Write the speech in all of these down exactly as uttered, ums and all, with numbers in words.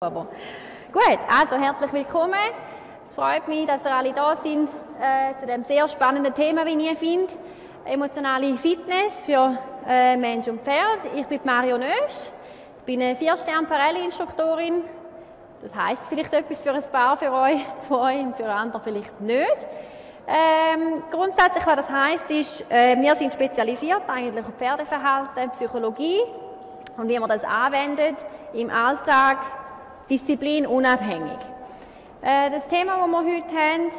Aber. Gut, also herzlich willkommen. Es freut mich, dass ihr alle da sind äh, zu diesem sehr spannenden Thema, wie ich finde, emotionale Fitness für äh, Mensch und Pferd. Ich bin Marion Oesch, ich bin eine vier Stern Parelli Instruktorin. Das heisst vielleicht etwas für ein paar für euch, für euch und für andere vielleicht nicht. Ähm, grundsätzlich, was das heisst, ist, äh, wir sind spezialisiert eigentlich auf Pferdeverhalten, Psychologie und wie man das anwendet im Alltag. Disziplin unabhängig. Das Thema, das wir heute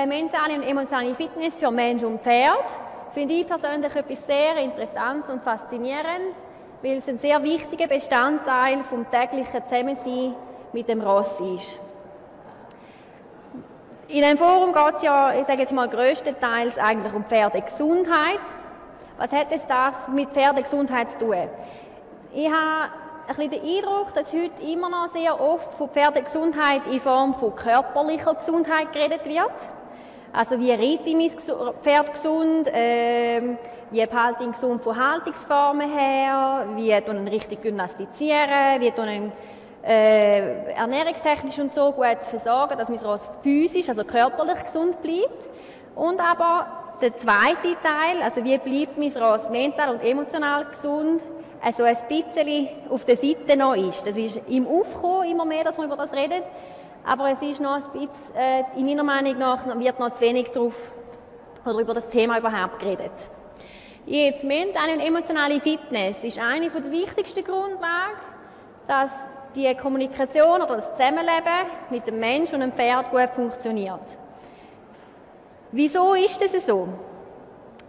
haben, mentale und emotionale Fitness für Mensch und Pferd, finde ich persönlich etwas sehr Interessantes und Faszinierendes, weil es ein sehr wichtiger Bestandteil vom täglichen Zusammensein mit dem Ross ist. In einem Forum geht es ja, ich sage jetzt mal, größtenteils eigentlich um Pferdegesundheit. Was hat es das mit Pferdegesundheit zu tun? Ich habe ein bisschen den Eindruck, dass heute immer noch sehr oft von Pferdegesundheit in Form von körperlicher Gesundheit geredet wird. Also wie reite ich mein Pferd gesund, äh, wie behalte ich ihn gesund von Haltungsformen her, wie tun ihn richtig gymnastizieren, wie tun ihn äh, ernährungstechnisch und so gut versorgen, dass mein Ross physisch, also körperlich gesund bleibt. Und aber der zweite Teil, also wie bleibt mein Ross mental und emotional gesund, also ein bisschen auf der Seite noch ist. Das ist im Aufkommen immer mehr, dass man über das redet, aber es ist noch ein bisschen, äh, in meiner Meinung nach, wird noch zu wenig drauf, oder über das Thema überhaupt geredet. Jetzt, mentale und emotionale Fitness ist eine der wichtigsten Grundlagen, dass die Kommunikation oder das Zusammenleben mit dem Menschen und dem Pferd gut funktioniert. Wieso ist das so?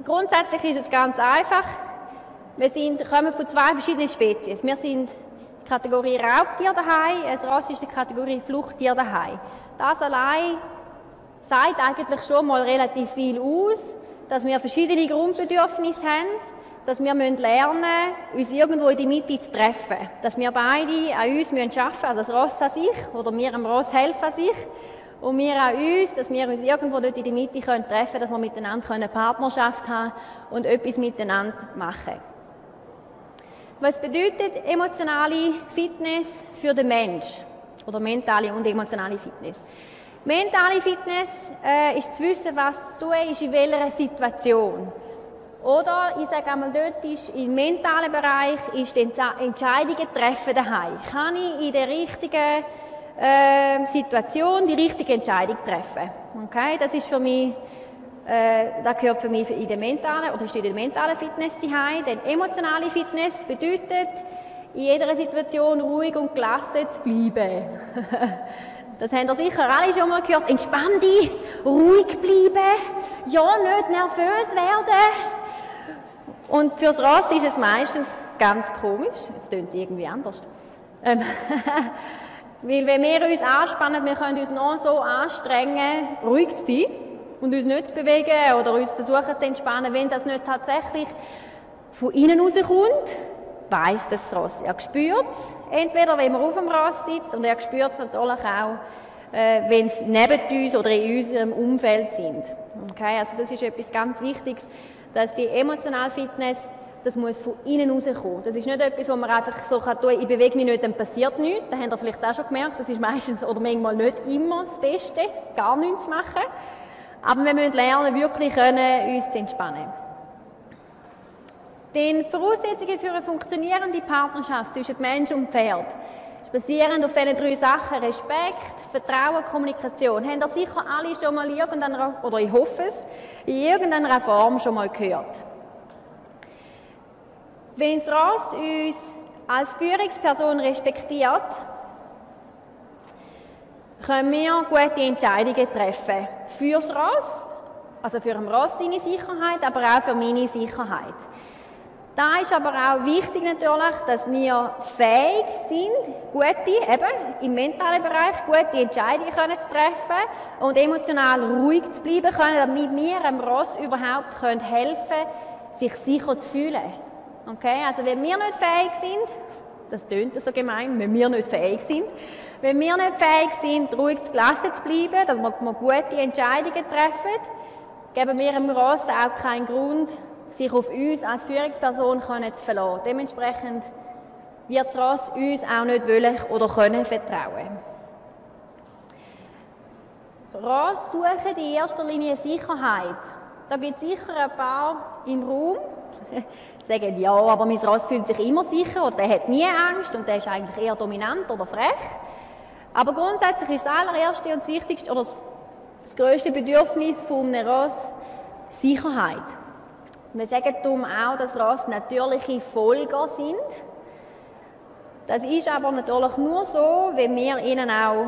Grundsätzlich ist es ganz einfach. Wir sind, kommen von zwei verschiedenen Spezies. Wir sind die Kategorie Raubtier daheim, ein Ross ist die Kategorie Fluchttier daheim. Das allein sagt eigentlich schon mal relativ viel aus, dass wir verschiedene Grundbedürfnisse haben, dass wir lernen müssen, uns irgendwo in die Mitte zu treffen. Dass wir beide an uns arbeiten müssen, also das Ross an sich, oder wir dem Ross helfen an sich, und wir an uns, dass wir uns irgendwo dort in die Mitte treffen können, dass wir miteinander eine Partnerschaft haben und etwas miteinander machen können. Was bedeutet emotionale Fitness für den Mensch? Oder mentale und emotionale Fitness. Mentale Fitness äh, ist zu wissen, was zu tun ist, in welcher Situation. Oder, ich sage einmal, dort ist, im mentalen Bereich ist die Entscheidungen treffen daheim. Kann ich in der richtigen äh, Situation die richtige Entscheidung treffen? Okay, das ist für mich... Das gehört für mich in der mentalen oder steht in der mentalen Fitness daheim. Denn emotionale Fitness bedeutet, in jeder Situation ruhig und gelassen zu bleiben. Das haben ihr sicher alle schon mal gehört. Entspann dich, ruhig bleiben, ja, nicht nervös werden. Und fürs Ross ist es meistens ganz komisch. Jetzt tönt es irgendwie anders. Ähm. Weil wenn wir uns anspannen, wir können uns noch so anstrengen, ruhig zu sein. Und uns nicht zu bewegen oder uns versuchen zu entspannen, wenn das nicht tatsächlich von innen rauskommt, weiss das Ross. Er spürt es, entweder wenn man auf dem Ross sitzt, und er spürt es natürlich auch, äh, wenn es neben uns oder in unserem Umfeld sind. Okay, also das ist etwas ganz Wichtiges, dass die emotionale Fitness, das muss von innen rauskommen. Das ist nicht etwas, was man einfach so tun kann, ich bewege mich nicht, dann passiert nichts. Das habt ihr vielleicht auch schon gemerkt, das ist meistens oder manchmal nicht immer das Beste, gar nichts zu machen. Aber wir müssen lernen, wirklich können, uns zu entspannen. Die Voraussetzungen für eine funktionierende Partnerschaft zwischen Mensch und Pferd ist basierend auf diesen drei Sachen: Respekt, Vertrauen, Kommunikation. Haben ihr sicher alle schon mal in irgendeiner, oder ich hoffe es, in irgendeiner Form schon mal gehört. Wenn das Ross uns als Führungsperson respektiert, können wir gute Entscheidungen treffen. Fürs Ross, also für den Ross seine Sicherheit, aber auch für meine Sicherheit. Da ist aber auch wichtig natürlich, dass wir fähig sind, gute, eben im mentalen Bereich, gute Entscheidungen können zu treffen und emotional ruhig zu bleiben können, damit wir dem Ross überhaupt können helfen, sich sicher zu fühlen. Okay? Also wenn wir nicht fähig sind, das tönt so gemein, wenn wir nicht fähig sind. Wenn wir nicht fähig sind, ruhig zu gelassen zu bleiben, damit wir gute Entscheidungen treffen, geben wir dem Ross auch keinen Grund, sich auf uns als Führungsperson zu verlassen. Dementsprechend wird das Ross uns auch nicht wollen oder können vertrauen. Ross suchen in erster Linie Sicherheit. Da gibt es sicher ein paar im Raum, die sagen, ja, aber mein Ross fühlt sich immer sicher oder der hat nie Angst und der ist eigentlich eher dominant oder frech. Aber grundsätzlich ist das allererste und das wichtigste oder das grösste Bedürfnis von einem Ross Sicherheit. Wir sagen darum auch, dass Ross natürliche Folger sind. Das ist aber natürlich nur so, wenn wir ihnen auch,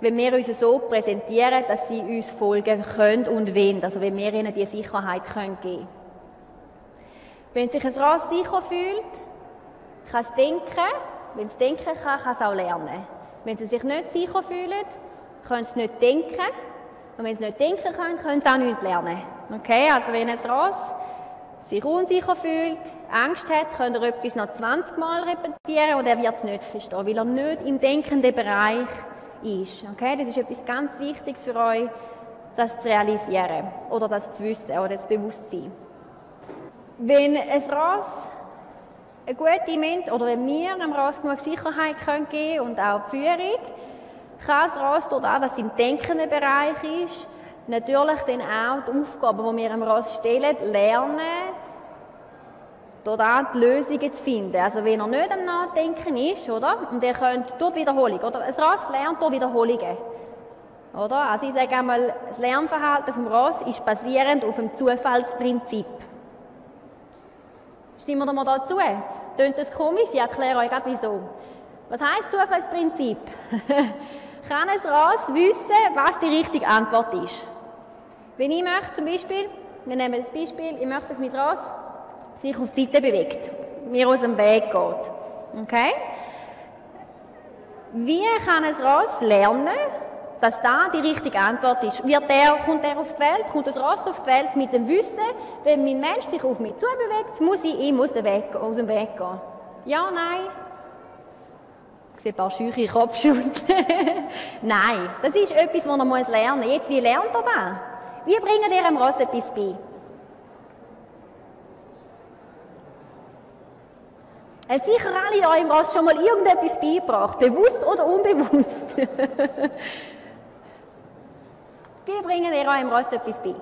wenn wir uns so präsentieren, dass sie uns folgen können und wollen. Also wenn wir ihnen diese Sicherheit geben können. Wenn sich ein Ross sicher fühlt, kann es denken. Wenn es denken kann, kann es auch lernen. Wenn sie sich nicht sicher fühlen, können sie nicht denken. Und wenn sie nicht denken können, können sie auch nichts lernen. Okay? Also wenn ein Ross sich unsicher fühlt, Angst hat, könnt ihr etwas noch zwanzig Mal repetieren und er wird es nicht verstehen, weil er nicht im denkenden Bereich ist. Okay? Das ist etwas ganz Wichtiges für euch, das zu realisieren oder das zu wissen oder das Bewusstsein. Wenn ein Ross eine gute Ment oder wenn wir einem Ross genug Sicherheit geben können und auch die Führung, kann das Ross, dadurch, dass es im denkenden Bereich ist, natürlich dann auch die Aufgaben, die wir dem Ross stellen, lernen, dort auch die Lösungen zu finden. Also wenn er nicht am Nachdenken ist, oder? Und ihr könnt durch die Wiederholung, oder? Ein Ross lernt durch Wiederholungen, oder? Also ich sage einmal, das Lernverhalten vom Ross ist basierend auf dem Zufallsprinzip. Stimmen wir mal dazu? Tönt das komisch? Ich erkläre euch gerade wieso. Was heisst Zufallsprinzip? Kann ein Ross wissen, was die richtige Antwort ist? Wenn ich möchte, zum Beispiel, wir nehmen das Beispiel, ich möchte, dass mein Ross sich auf die Seite bewegt, mir aus dem Weg geht. Okay? Wie kann ein Ross lernen, dass da die richtige Antwort ist? Wird der, kommt er auf die Welt, kommt das Ross auf die Welt mit dem Wissen, wenn mein Mensch sich auf mich zubewegt, muss ich ihm aus dem Weg gehen? Ja, nein? Ich sehe ein paar scheuche Kopfschütteln. Nein, das ist etwas, das er lernen muss. Jetzt, wie lernt er das? Wie bringen wir dem Ross etwas bei? Hat sicher alle eurem Ross schon mal irgendetwas beigebracht, bewusst oder unbewusst. Wie bringen wir eurem Ross etwas bei?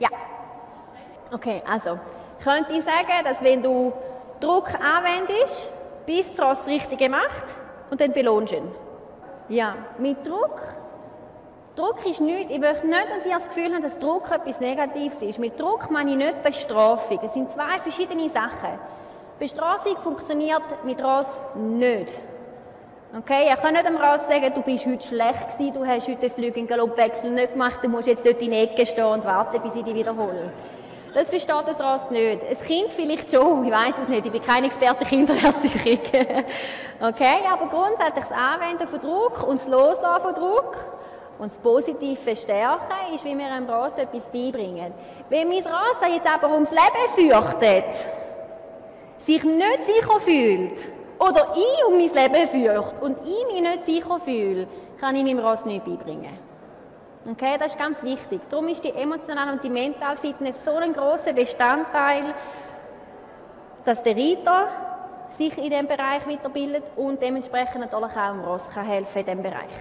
Ja. Okay, also, könnte ich sagen, dass wenn du Druck anwendest, bis das Ross das Richtige macht und dann belohnst du ihn. Ja, mit Druck. Druck ist nichts. Ich möchte nicht, dass ihr das Gefühl habt, dass Druck etwas Negatives ist. Mit Druck meine ich nicht Bestrafung. Es sind zwei verschiedene Sachen. Bestrafung funktioniert mit Ross nicht. Okay? Ihr könnt nicht dem Ross sagen, du bist heute schlecht gewesen, du hast heute den Flug- und Galoppwechsel nicht gemacht, du musst jetzt dort in die Ecke stehen und warten, bis ich dich wiederhole. Das versteht das Ross nicht. Ein Kind vielleicht schon, ich weiß es nicht, ich bin kein Experte Kinderärztin. Okay, aber grundsätzlich das Anwenden von Druck und das Loslassen von Druck und das positive Stärken ist, wie wir einem Ross etwas beibringen. Wenn mein Ross jetzt aber ums Leben fürchtet, sich nicht sicher fühlt oder ich um mein Leben fürchte und ich mich nicht sicher fühle, kann ich meinem Ross nichts beibringen. Okay, das ist ganz wichtig. Darum ist die emotionale und die mentale Fitness so ein grosser Bestandteil, dass der Reiter sich in diesem Bereich weiterbildet und dementsprechend natürlich auch dem Ross kann helfen in diesem Bereich.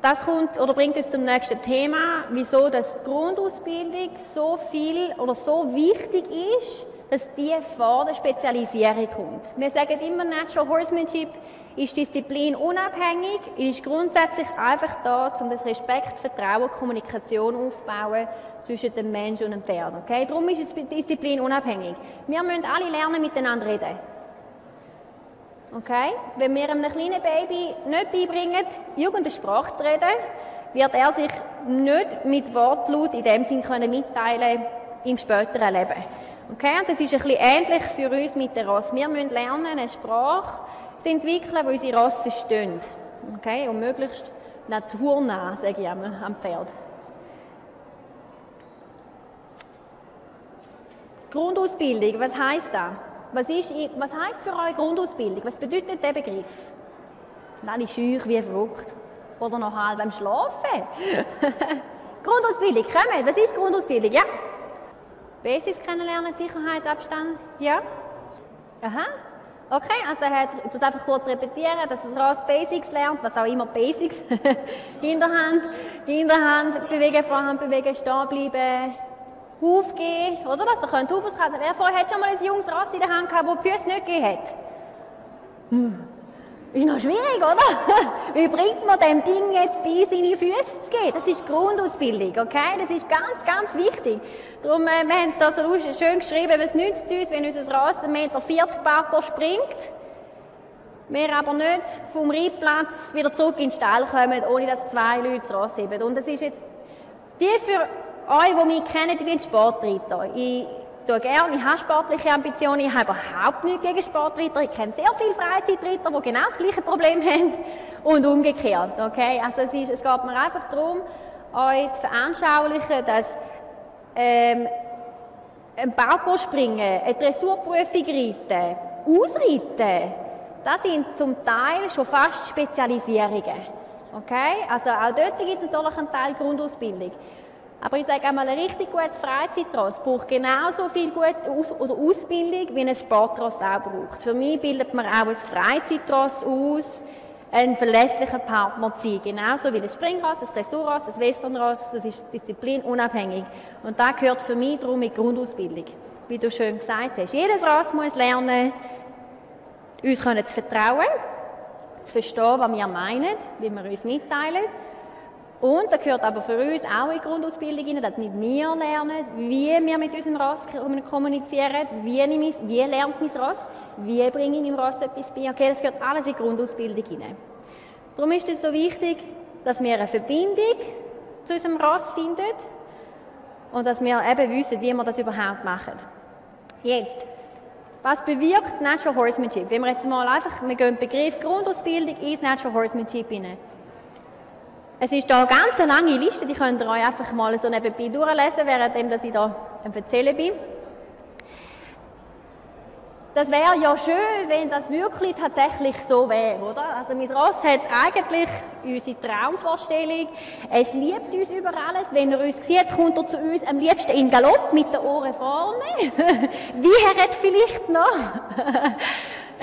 Das kommt, oder bringt uns zum nächsten Thema, wieso das Grundausbildung so viel oder so wichtig ist, dass die vor der Spezialisierung kommt. Wir sagen immer, Natural Horsemanship ist Disziplin unabhängig, ist grundsätzlich einfach da, um das Respekt, Vertrauen, Kommunikation aufzubauen zwischen dem Menschen und dem Pferd. Okay? Darum ist es Disziplin unabhängig. Wir müssen alle lernen, miteinander reden. Okay? Wenn wir einem kleinen Baby nicht beibringen, irgendeine Sprache zu reden, wird er sich nicht mit Wortlaut in dem Sinn können mitteilen im späteren Leben. Okay? Und das ist ein bisschen ähnlich für uns mit der Rasse. Wir müssen lernen, eine Sprache zu entwickeln, die unsere Rasse verstehen. Okay? Und möglichst naturnah, sage ich einmal, am Pferd. Grundausbildung, was heisst das? Was, ist, was heisst für euch Grundausbildung? Was bedeutet der Begriff? Alle scheuch wie verrückt. Oder noch halb beim Schlafen. Grundausbildung, kommen. Was ist Grundausbildung? Ja. Basics kennenlernen, Sicherheit, Abstand, ja? Aha, okay, also er hat das einfach kurz repetieren, dass er raus Basics lernt, was auch immer Basics, Hinterhand, Hinterhand, bewegen, Vorhand bewegen, stehen bleiben, aufgehen, oder was, er könnte aufschauen, wer vorher hat schon mal ein junges Ross in der Hand gehabt, wo die Füße nicht gegeben hat? Hm. Ist noch schwierig, oder? Wie bringt man dem Ding jetzt bei, seine Füße zu geben? Das ist Grundausbildung, okay? Das ist ganz, ganz wichtig. Darum, äh, wir haben es da so schön geschrieben, was nützt es uns, wenn unser Ross eins Komma vierzig Meter Parkour springt, wir aber nicht vom Reitplatz wieder zurück in den Stall kommen, ohne dass zwei Leute das Ross heben. Und das ist jetzt, die für euch, die mich kennen, die wollen Sport reiten. Ich tue gerne, ich habe sportliche Ambitionen, ich habe überhaupt nichts gegen Sportritter. Ich kenne sehr viele Freizeitritter, die genau das gleiche Problem haben und umgekehrt. Okay? Also es, ist, es geht mir einfach darum, euch zu veranschaulichen, dass ähm, ein Parkour springen, eine Dressurprüfung reiten, ausreiten, das sind zum Teil schon fast Spezialisierungen. Okay? Also auch dort gibt es natürlich einen Teil Grundausbildung. Aber ich sage einmal, ein richtig gutes Freizeitross braucht genauso viel gute Aus- oder Ausbildung, wie ein Sportross auch braucht. Für mich bildet man auch ein Freizeitross aus, einen verlässlichen Partner zu sein. Genauso wie ein Springross, ein Dressurross, ein Westernross, das ist disziplinunabhängig. Und da gehört für mich darum mit Grundausbildung, wie du schön gesagt hast. Jedes Ross muss lernen, uns zu vertrauen, zu verstehen, was wir meinen, wie wir uns mitteilen. Und da gehört aber für uns auch in die Grundausbildung hinein, dass wir mit mir lernen, wie wir mit unserem Ross kommunizieren, wie, ich, wie lernt mein Ross, wie bringe ich meinem Ross etwas bei. Okay, das gehört alles in die Grundausbildung hinein. Darum ist es so wichtig, dass wir eine Verbindung zu unserem Ross finden und dass wir eben wissen, wie wir das überhaupt machen. Jetzt, was bewirkt Natural Horsemanship? Wenn wir jetzt mal einfach, wir gehen den Begriff Grundausbildung ins Natural Horsemanship hinein. Es ist hier eine ganz lange Liste, die könnt ihr euch einfach mal so nebenbei durchlesen, während ich hier am Erzählen bin. Das wäre ja schön, wenn das wirklich tatsächlich so wäre, oder? Also mein Ross hat eigentlich unsere Traumvorstellung. Es liebt uns über alles. Wenn er uns sieht, kommt er zu uns am liebsten im Galopp mit den Ohren vorne. Wie er hat vielleicht noch.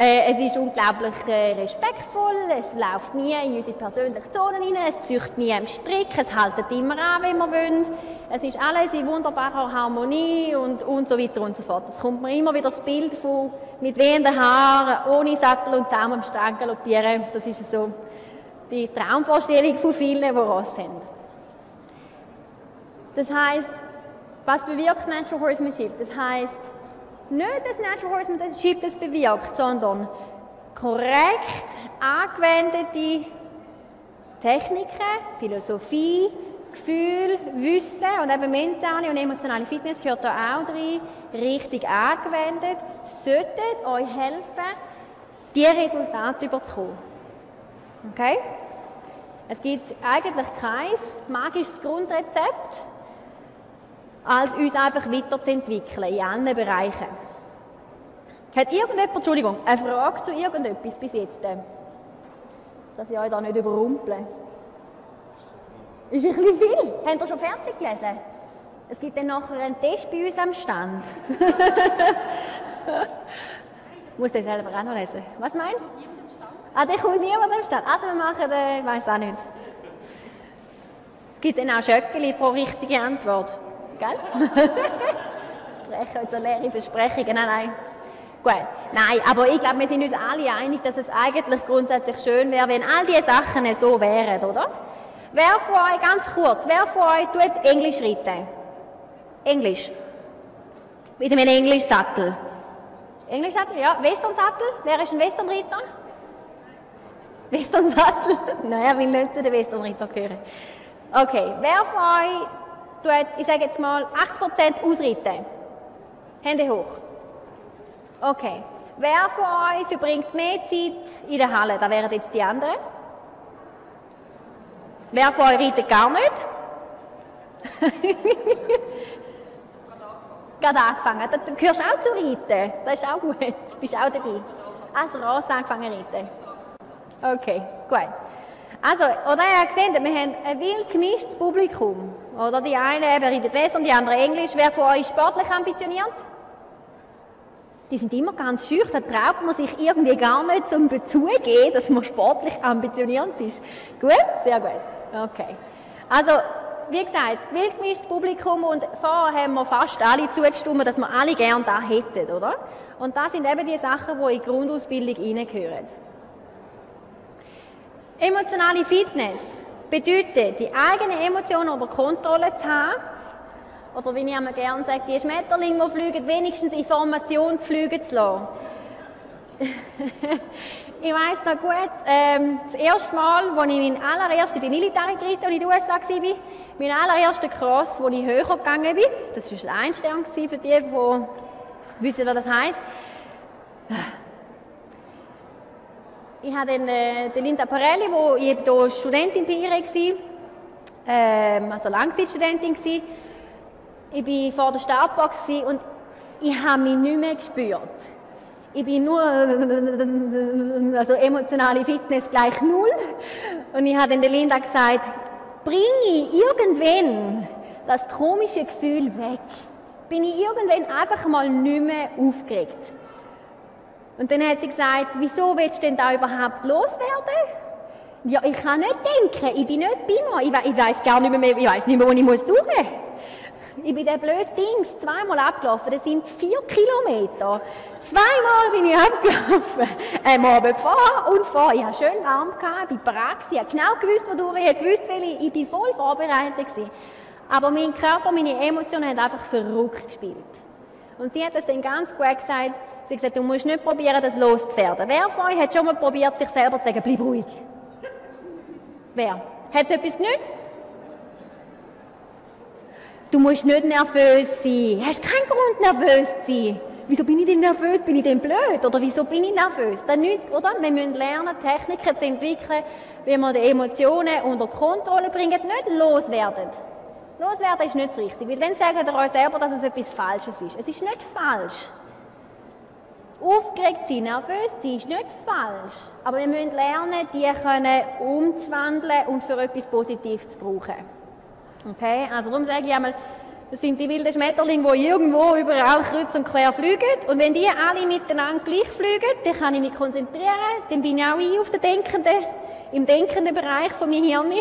Es ist unglaublich respektvoll, es läuft nie in unsere persönlichen Zonen hinein, es zücht nie am Strick, es haltet immer an, wenn wir wollen. Es ist alles in wunderbarer Harmonie und, und so weiter und so fort. Es kommt mir immer wieder das Bild von mit wehenden Haaren, ohne Sattel und zusammen am Strang galoppieren. Das ist so die Traumvorstellung von vielen, die Ross haben. Das heisst, was bewirkt Natural Horsemanship? Das heisst, nicht das Natural Horsemanship das bewirkt, sondern korrekt angewendete Techniken, Philosophie, Gefühl, Wissen und eben mentale und emotionale Fitness gehört da auch rein, richtig angewendet, sollten euch helfen, die Resultate überzukommen. Okay? Es gibt eigentlich kein magisches Grundrezept, als uns einfach weiterzuentwickeln in allen Bereichen. Hat irgendjemand, Entschuldigung, eine Frage zu irgendetwas bis jetzt? Dass ich euch da nicht überrumple. Ist ein bisschen viel. Habt ihr schon fertig gelesen? Es gibt dann nachher einen Test bei uns am Stand. Ich muss den selber auch noch lesen. Was meinst du? Ah, der kommt niemand am Stand. Also wir machen den, ich weiss auch nicht. Es gibt dann auch Schöckeli pro richtige Antwort. Gell? Sprechen, also leere Versprechungen, nein, nein. Gut, nein, aber ich glaube, wir sind uns alle einig, dass es eigentlich grundsätzlich schön wäre, wenn all diese Sachen so wären, oder? Wer von euch, ganz kurz, wer von euch tut Englisch reiten? Englisch. Mit einem Englischsattel. Englischsattel, ja. Westernsattel? Wer ist ein Westernritter? Westernsattel? Nein, ich will nicht zu den Westernritter gehören. Okay, wer von euch tut, ich sage jetzt mal, achtzig Prozent ausreiten? Hände hoch. Okay. Wer von euch verbringt mehr Zeit in der Halle? Da wären jetzt die anderen. Wer von euch reitet gar nicht? Gerade angefangen. Du gehörst auch zu reiten. Das ist auch gut. Du bist auch dabei. Also Ross angefangen zu reiten. Okay, gut. Also, oder ihr habt gesehen, wir haben ein wild gemischtes Publikum. Oder die einen reden Leserisch und die anderen Englisch. Wer von euch sportlich ambitioniert? Die sind immer ganz schüchtern, da traut man sich irgendwie gar nicht zum Bezugeben, dass man sportlich ambitioniert ist. Gut? Sehr gut. Okay. Also, wie gesagt, wild gemischtes Publikum und vorher haben wir fast alle zugestimmt, dass wir alle gerne da hätten, oder? Und das sind eben die Sachen, die in die Grundausbildung hineingehören. Emotionale Fitness bedeutet, die eigene Emotionen unter Kontrolle zu haben, oder wie ich immer gerne sage, die Schmetterlinge, die fliegen, wenigstens Informationen zu fliegen zu lassen. Ich weiss noch gut, ähm, das erste Mal, als ich mein allererster, bei Military geritten, als ich in den U S A war, mein allererster Cross, wo ich höher gegangen bin, das war ein Einstern für die, die wissen, was das heisst. Ich habe dann, äh, die Linda Parelli, wo ich hier Studentin bei ihr war, äh, also Langzeitstudentin war. Ich war vor der Startbox und ich habe mich nicht mehr gespürt. Ich bin nur, also emotionale Fitness gleich null. Und ich habe dann der Linda gesagt, bringe ich irgendwann das komische Gefühl weg. Bin ich irgendwann einfach mal nicht mehr aufgeregt. Und dann hat sie gesagt, wieso willst du denn da überhaupt loswerden? Ja, ich kann nicht denken, ich bin nicht bei mir, ich weiß gar nicht mehr, ich weiß nicht mehr, wo ich muss durch muss. Ich bin der blöden Dings zweimal abgelaufen, das sind vier Kilometer. Zweimal bin ich abgelaufen, einmal Abend vor und vor. Ich hatte schön warm, ich war bereit, ich habe genau gewusst, wodurch ich gewusst, weil ich, ich bin voll vorbereitet war. Aber mein Körper, meine Emotionen haben einfach verrückt gespielt. Und sie hat das dann ganz gut gesagt, sie hat gesagt, du musst nicht probieren, das loszuwerden. Wer von euch hat schon mal probiert, sich selber zu sagen, bleib ruhig? Wer? Hat es etwas genützt? Du musst nicht nervös sein. Du hast keinen Grund, nervös zu sein. Wieso bin ich denn nervös? Bin ich denn blöd? Oder wieso bin ich nervös? Das nützt, oder? Wir müssen lernen, Techniken zu entwickeln, wie wir die Emotionen unter Kontrolle bringen, nicht loswerden. Loswerden ist nicht richtig, weil dann sagen ihr euch selber, dass es etwas Falsches ist. Es ist nicht falsch. Aufgeregt sein, nervös sein, ist nicht falsch. Aber wir müssen lernen, die können umzuwandeln und für etwas Positives zu brauchen. Okay, also darum sage ich einmal, das sind die wilden Schmetterlinge, die irgendwo überall kreuz und quer fliegen. Und wenn die alle miteinander gleich fliegen, dann kann ich mich konzentrieren, dann bin ich auch ich auf den denkenden, im denkenden Bereich von meinem Hirn.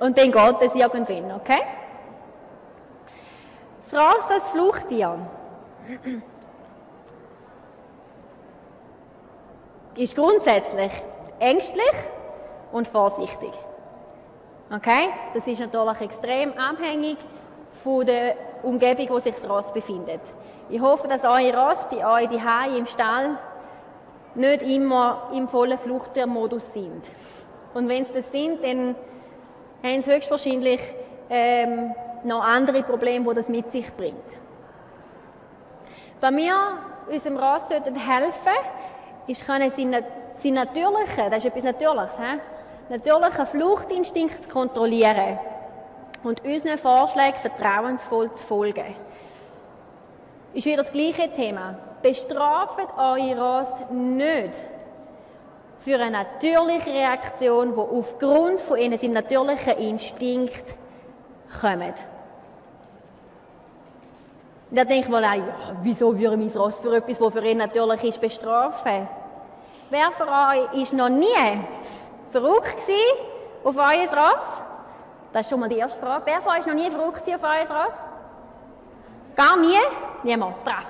Und dann geht es irgendwann, okay? Das Ross als Fluchttier ist grundsätzlich ängstlich und vorsichtig. Okay? Das ist natürlich extrem abhängig von der Umgebung, wo sich das Ross befindet. Ich hoffe, dass euer Ross bei euch zu Hause im Stall nicht immer im vollen Fluchttiermodus sind. Und wenn sie das sind, dann haben sie höchstwahrscheinlich ähm, noch andere Probleme, die das mit sich bringt. Bei mir, unserem Ross sollten helfen, ist können sie, sie natürlichen, das ist etwas Natürliches, he? Natürlichen Fluchtinstinkt zu kontrollieren und unseren Vorschlägen vertrauensvoll zu folgen. Ist wieder das gleiche Thema. Bestraft eure Ross nicht für eine natürliche Reaktion, die aufgrund von ihrem natürlichen Instinkt kommt. Da denkt man, ja, wieso würde mein Ross für etwas, das für ihn natürlich ist, bestrafen? Wer von euch ist noch nie verrückt gewesen auf euer Ross? Das ist schon mal die erste Frage. Wer von euch war noch nie verrückt auf euer Ross? Gar nie? Niemand. Brav.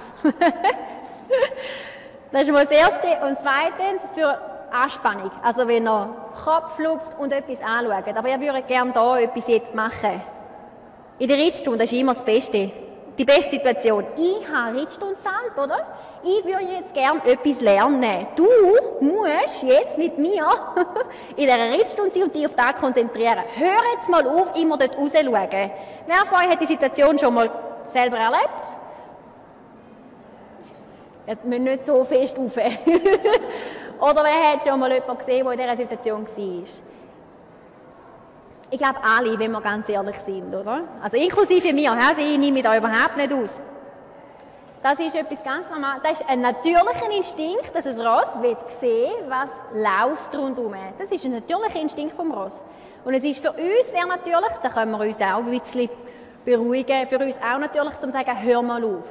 Das ist schon mal das Erste. Und zweitens für Anspannung. Also wenn ihr Kopf lupft und etwas anschaut. Aber ich würde gerne da etwas jetzt machen. In der Rittstunde ist immer das Beste. Die beste Situation. Ich habe Rittstunde zahlt, oder? Ich würde jetzt gerne etwas lernen. Du musst jetzt mit mir in dieser Rittstunde sein und dich auf das konzentrieren. Hör jetzt mal auf, immer dort raus schauen. Wer von euch hat die Situation schon mal selber erlebt? Jetzt müssen wir nicht so fest rauf. Oder wer hat schon mal jemanden gesehen, der in dieser Situation war? Ich glaube alle, wenn wir ganz ehrlich sind, oder? Also inklusive mir, sie nehme ich da überhaupt nicht aus. Das ist etwas ganz normal. Das ist ein natürlicher Instinkt, dass ein Ross sehen will, was läuft rundherum. Das ist ein natürlicher Instinkt vom Ross. Und es ist für uns sehr natürlich, da können wir uns auch ein bisschen beruhigen, für uns auch natürlich, um zu sagen, hör mal auf.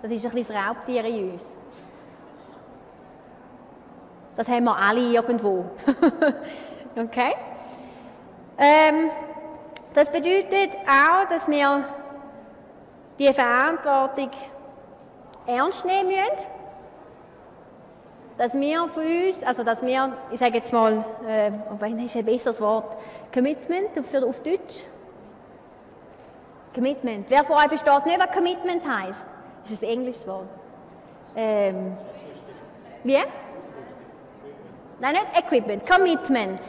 Das ist ein bisschen das Raubtier in uns. Das haben wir alle irgendwo. Okay? Ähm, das bedeutet auch, dass wir die Verantwortung ernst nehmen müssen. Dass wir für uns, also dass wir, ich sage jetzt mal, äh, das ist ein besseres Wort, Commitment für, auf Deutsch. Commitment. Wer von euch versteht nicht, was Commitment heisst? Das ist ein englisches Wort. Ähm, wie? Nein, nicht Equipment, Commitment.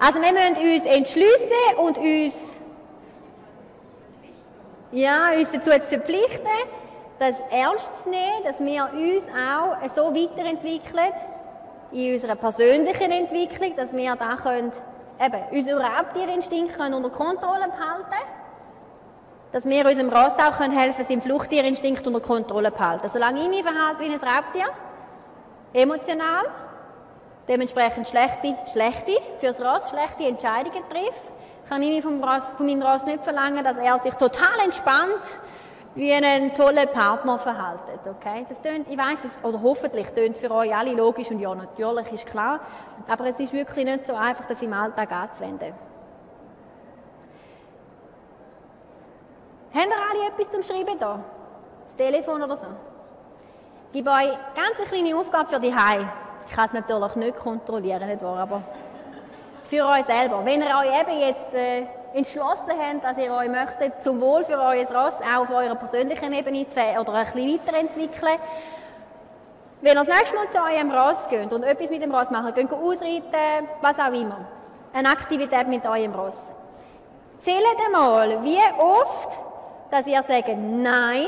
Also wir müssen uns entschliessen und uns, ja, uns dazu zu verpflichten, das ernst zu nehmen, dass wir uns auch so weiterentwickeln in unserer persönlichen Entwicklung, dass wir da können, eben, unseren Raubtierinstinkt können unter Kontrolle behalten, dass wir unserem Ross auch können helfen, seinen Fluchttierinstinkt unter Kontrolle behalten. Solange ich mich verhalte wie ein Raubtier, emotional, dementsprechend schlechte, schlechte für das Ross, schlechte Entscheidungen triffe, kann ich mich vom Ross, von meinem Ross nicht verlangen, dass er sich total entspannt wie einen tollen Partner verhaltet. Okay? Das tönt, ich weiss es, oder hoffentlich tönt für euch alle logisch und ja, natürlich ist klar, aber es ist wirklich nicht so einfach, das im Alltag anzuwenden. Habt ihr alle etwas zum Schreiben da? Das Telefon oder so? Ich gebe euch ganz eine kleine Aufgabe für die Hause. Ich kann es natürlich nicht kontrollieren, nicht wahr? Aber für euch selber. Wenn ihr euch eben jetzt äh, entschlossen habt, dass ihr euch möchtet, zum Wohl für euer Ross auch auf eurer persönlichen Ebene zu oder ein bisschen weiterentwickeln, wenn ihr das nächste Mal zu eurem Ross geht und etwas mit dem Ross macht, geht ausreiten, was auch immer, eine Aktivität mit eurem Ross. Zählt einmal, wie oft, dass ihr sagt, nein,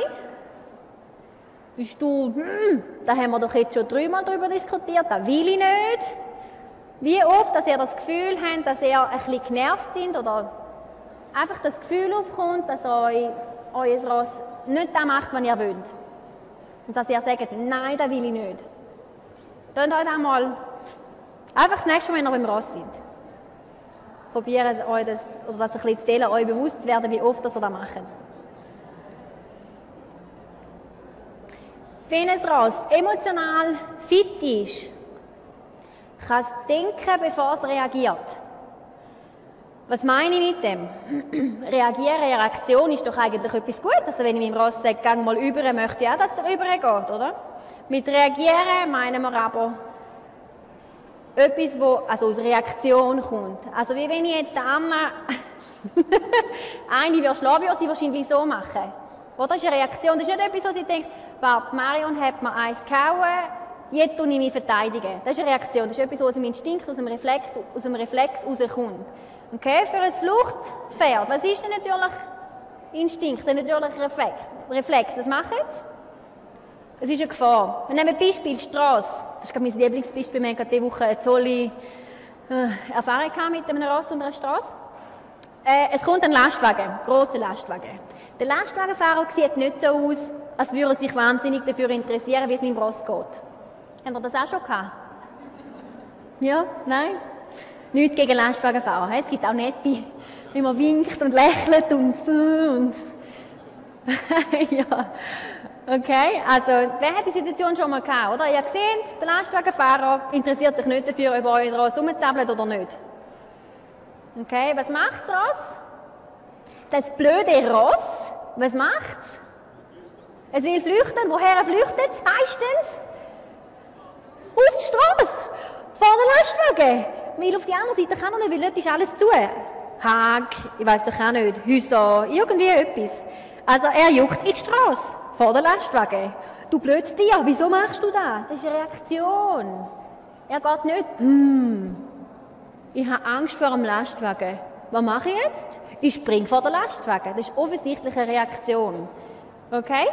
bist du, hm, da haben wir doch jetzt schon dreimal darüber diskutiert, das will ich nicht. Wie oft, dass ihr das Gefühl habt, dass ihr ein bisschen genervt seid oder einfach das Gefühl aufkommt, dass euer, euer Ross nicht das macht, was ihr wollt. Und dass ihr sagt, nein, das will ich nicht. Dann euch einmal einfach das nächste Mal, wenn ihr beim Ross seid. Probiert euch das, oder das ein bisschen zu teilen, euch bewusst zu werden, wie oft dass ihr das macht. Wenn ein Ross emotional fit ist, kann es denken, bevor es reagiert. Was meine ich mit dem? Reagieren, Reaktion ist doch eigentlich etwas Gutes. Also wenn ich meinem Ross sage, gang mal rüber, möchte ich auch, dass er rübergeht, oder? Mit reagieren meinen wir aber etwas, das also aus Reaktion kommt. Also wie wenn ich jetzt Anna eine würde schlagen, würde sie wahrscheinlich so machen. Oder? Das ist eine Reaktion, das ist nicht etwas, wo sie denkt, warte, Marion hat mir eins gehauen, jetzt tue ich mich verteidigen. Das ist eine Reaktion, das ist etwas, was aus dem Instinkt, aus dem Reflex, aus dem Reflex rauskommt. Okay, für ein Fluchtpferd, was ist denn natürlich Instinkt, der natürliche Reflex? Was macht es? Es ist eine Gefahr. Wir nehmen ein Beispiel, die Strasse. Das ist mein Lieblingsbeispiel, wir hatten gerade diese Woche eine tolle Erfahrung mit einem Ross und einer Strasse. Es kommt ein Lastwagen, ein grosser Lastwagen. Der Lastwagenfahrer sieht nicht so aus, als würde er sich wahnsinnig dafür interessieren, wie es meinem Ross geht. Habt ihr das auch schon gehabt? Ja? Nein? Nichts gegen Lastwagenfahrer. Es gibt auch nette, wie man winkt und lächelt und so. Und ja. Okay, also wer hat die Situation schon mal gehabt, oder? Ihr seht, der Lastwagenfahrer interessiert sich nicht dafür, ob euer Ross rumzappelt oder nicht. Okay, was macht das Ross? Das blöde Ross, was macht es? Es will flüchten. Woher flüchtet es meistens? Auf die Straße, vor den Lastwagen. Weil auf die andere Seite kann er nicht, weil dort ist alles zu. Haag, ich weiss doch auch nicht, Häuser, irgendwie etwas. Also er juckt in die Straße, vor den Lastwagen. Du blödes Tier, wieso machst du das? Das ist eine Reaktion. Er geht nicht, hm, ich habe Angst vor dem Lastwagen. Was mache ich jetzt? Ich springe vor den Lastwagen. Das ist offensichtlich eine Reaktion. Okay?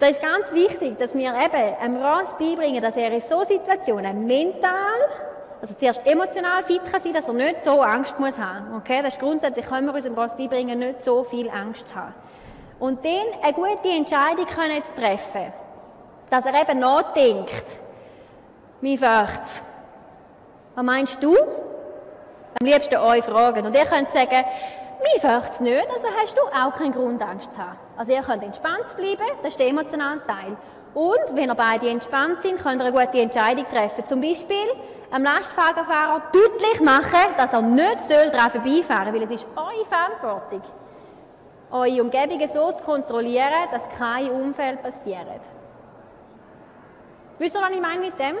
Das ist ganz wichtig, dass wir eben einem Ross beibringen, dass er in solchen Situationen mental, also zuerst emotional fit kann sein, dass er nicht so Angst muss haben. Okay? Das ist grundsätzlich, können wir unserem Ross beibringen, nicht so viel Angst zu haben. und dann eine gute Entscheidung können zu treffen, dass er eben nachdenkt. Wie fährt's? Was meinst du? Am liebsten euch fragen. Und ihr könnt sagen, mir fährt's nicht, also hast du auch keinen Grund, Angst zu haben. Also ihr könnt entspannt bleiben, das ist der emotionale Teil. Und wenn ihr beide entspannt sind, könnt ihr eine gute Entscheidung treffen. Zum Beispiel einem Lastwagenfahrer deutlich machen, dass er nicht daran vorbeifahren soll, weil es ist eure Verantwortung, eure Umgebung so zu kontrollieren, dass keine Unfälle passieren. Wisst ihr, was ich meine mit dem?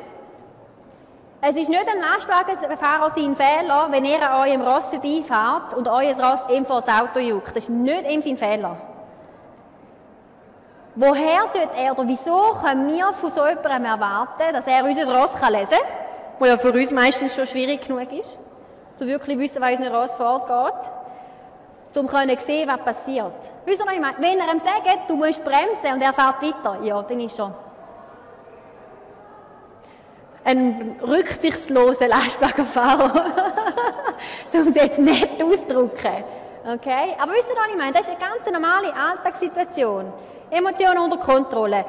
Es ist nicht ein Lastwagenfahrer sein Fehler, wenn er an eurem Ross vorbeifährt und euer Ross ihm vor das Auto juckt. Das ist nicht ihm sein Fehler. Woher sollte er oder wieso können wir von so jemandem erwarten, dass er unser Ross lesen kann, was ja für uns meistens schon schwierig genug ist, um wirklich wissen, was unser Ross fortgeht, um zu sehen, was passiert. Wisst ihr, was ich meine? Wenn er ihm sagt, du musst bremsen und er fährt weiter, ja, dann ist schon. Ein rücksichtsloser Lastwagenfahrer, um es jetzt nicht auszudrücken. Okay? Aber wisst ihr, was ich meine? Das ist eine ganz normale Alltagssituation. Emotionen unter Kontrolle.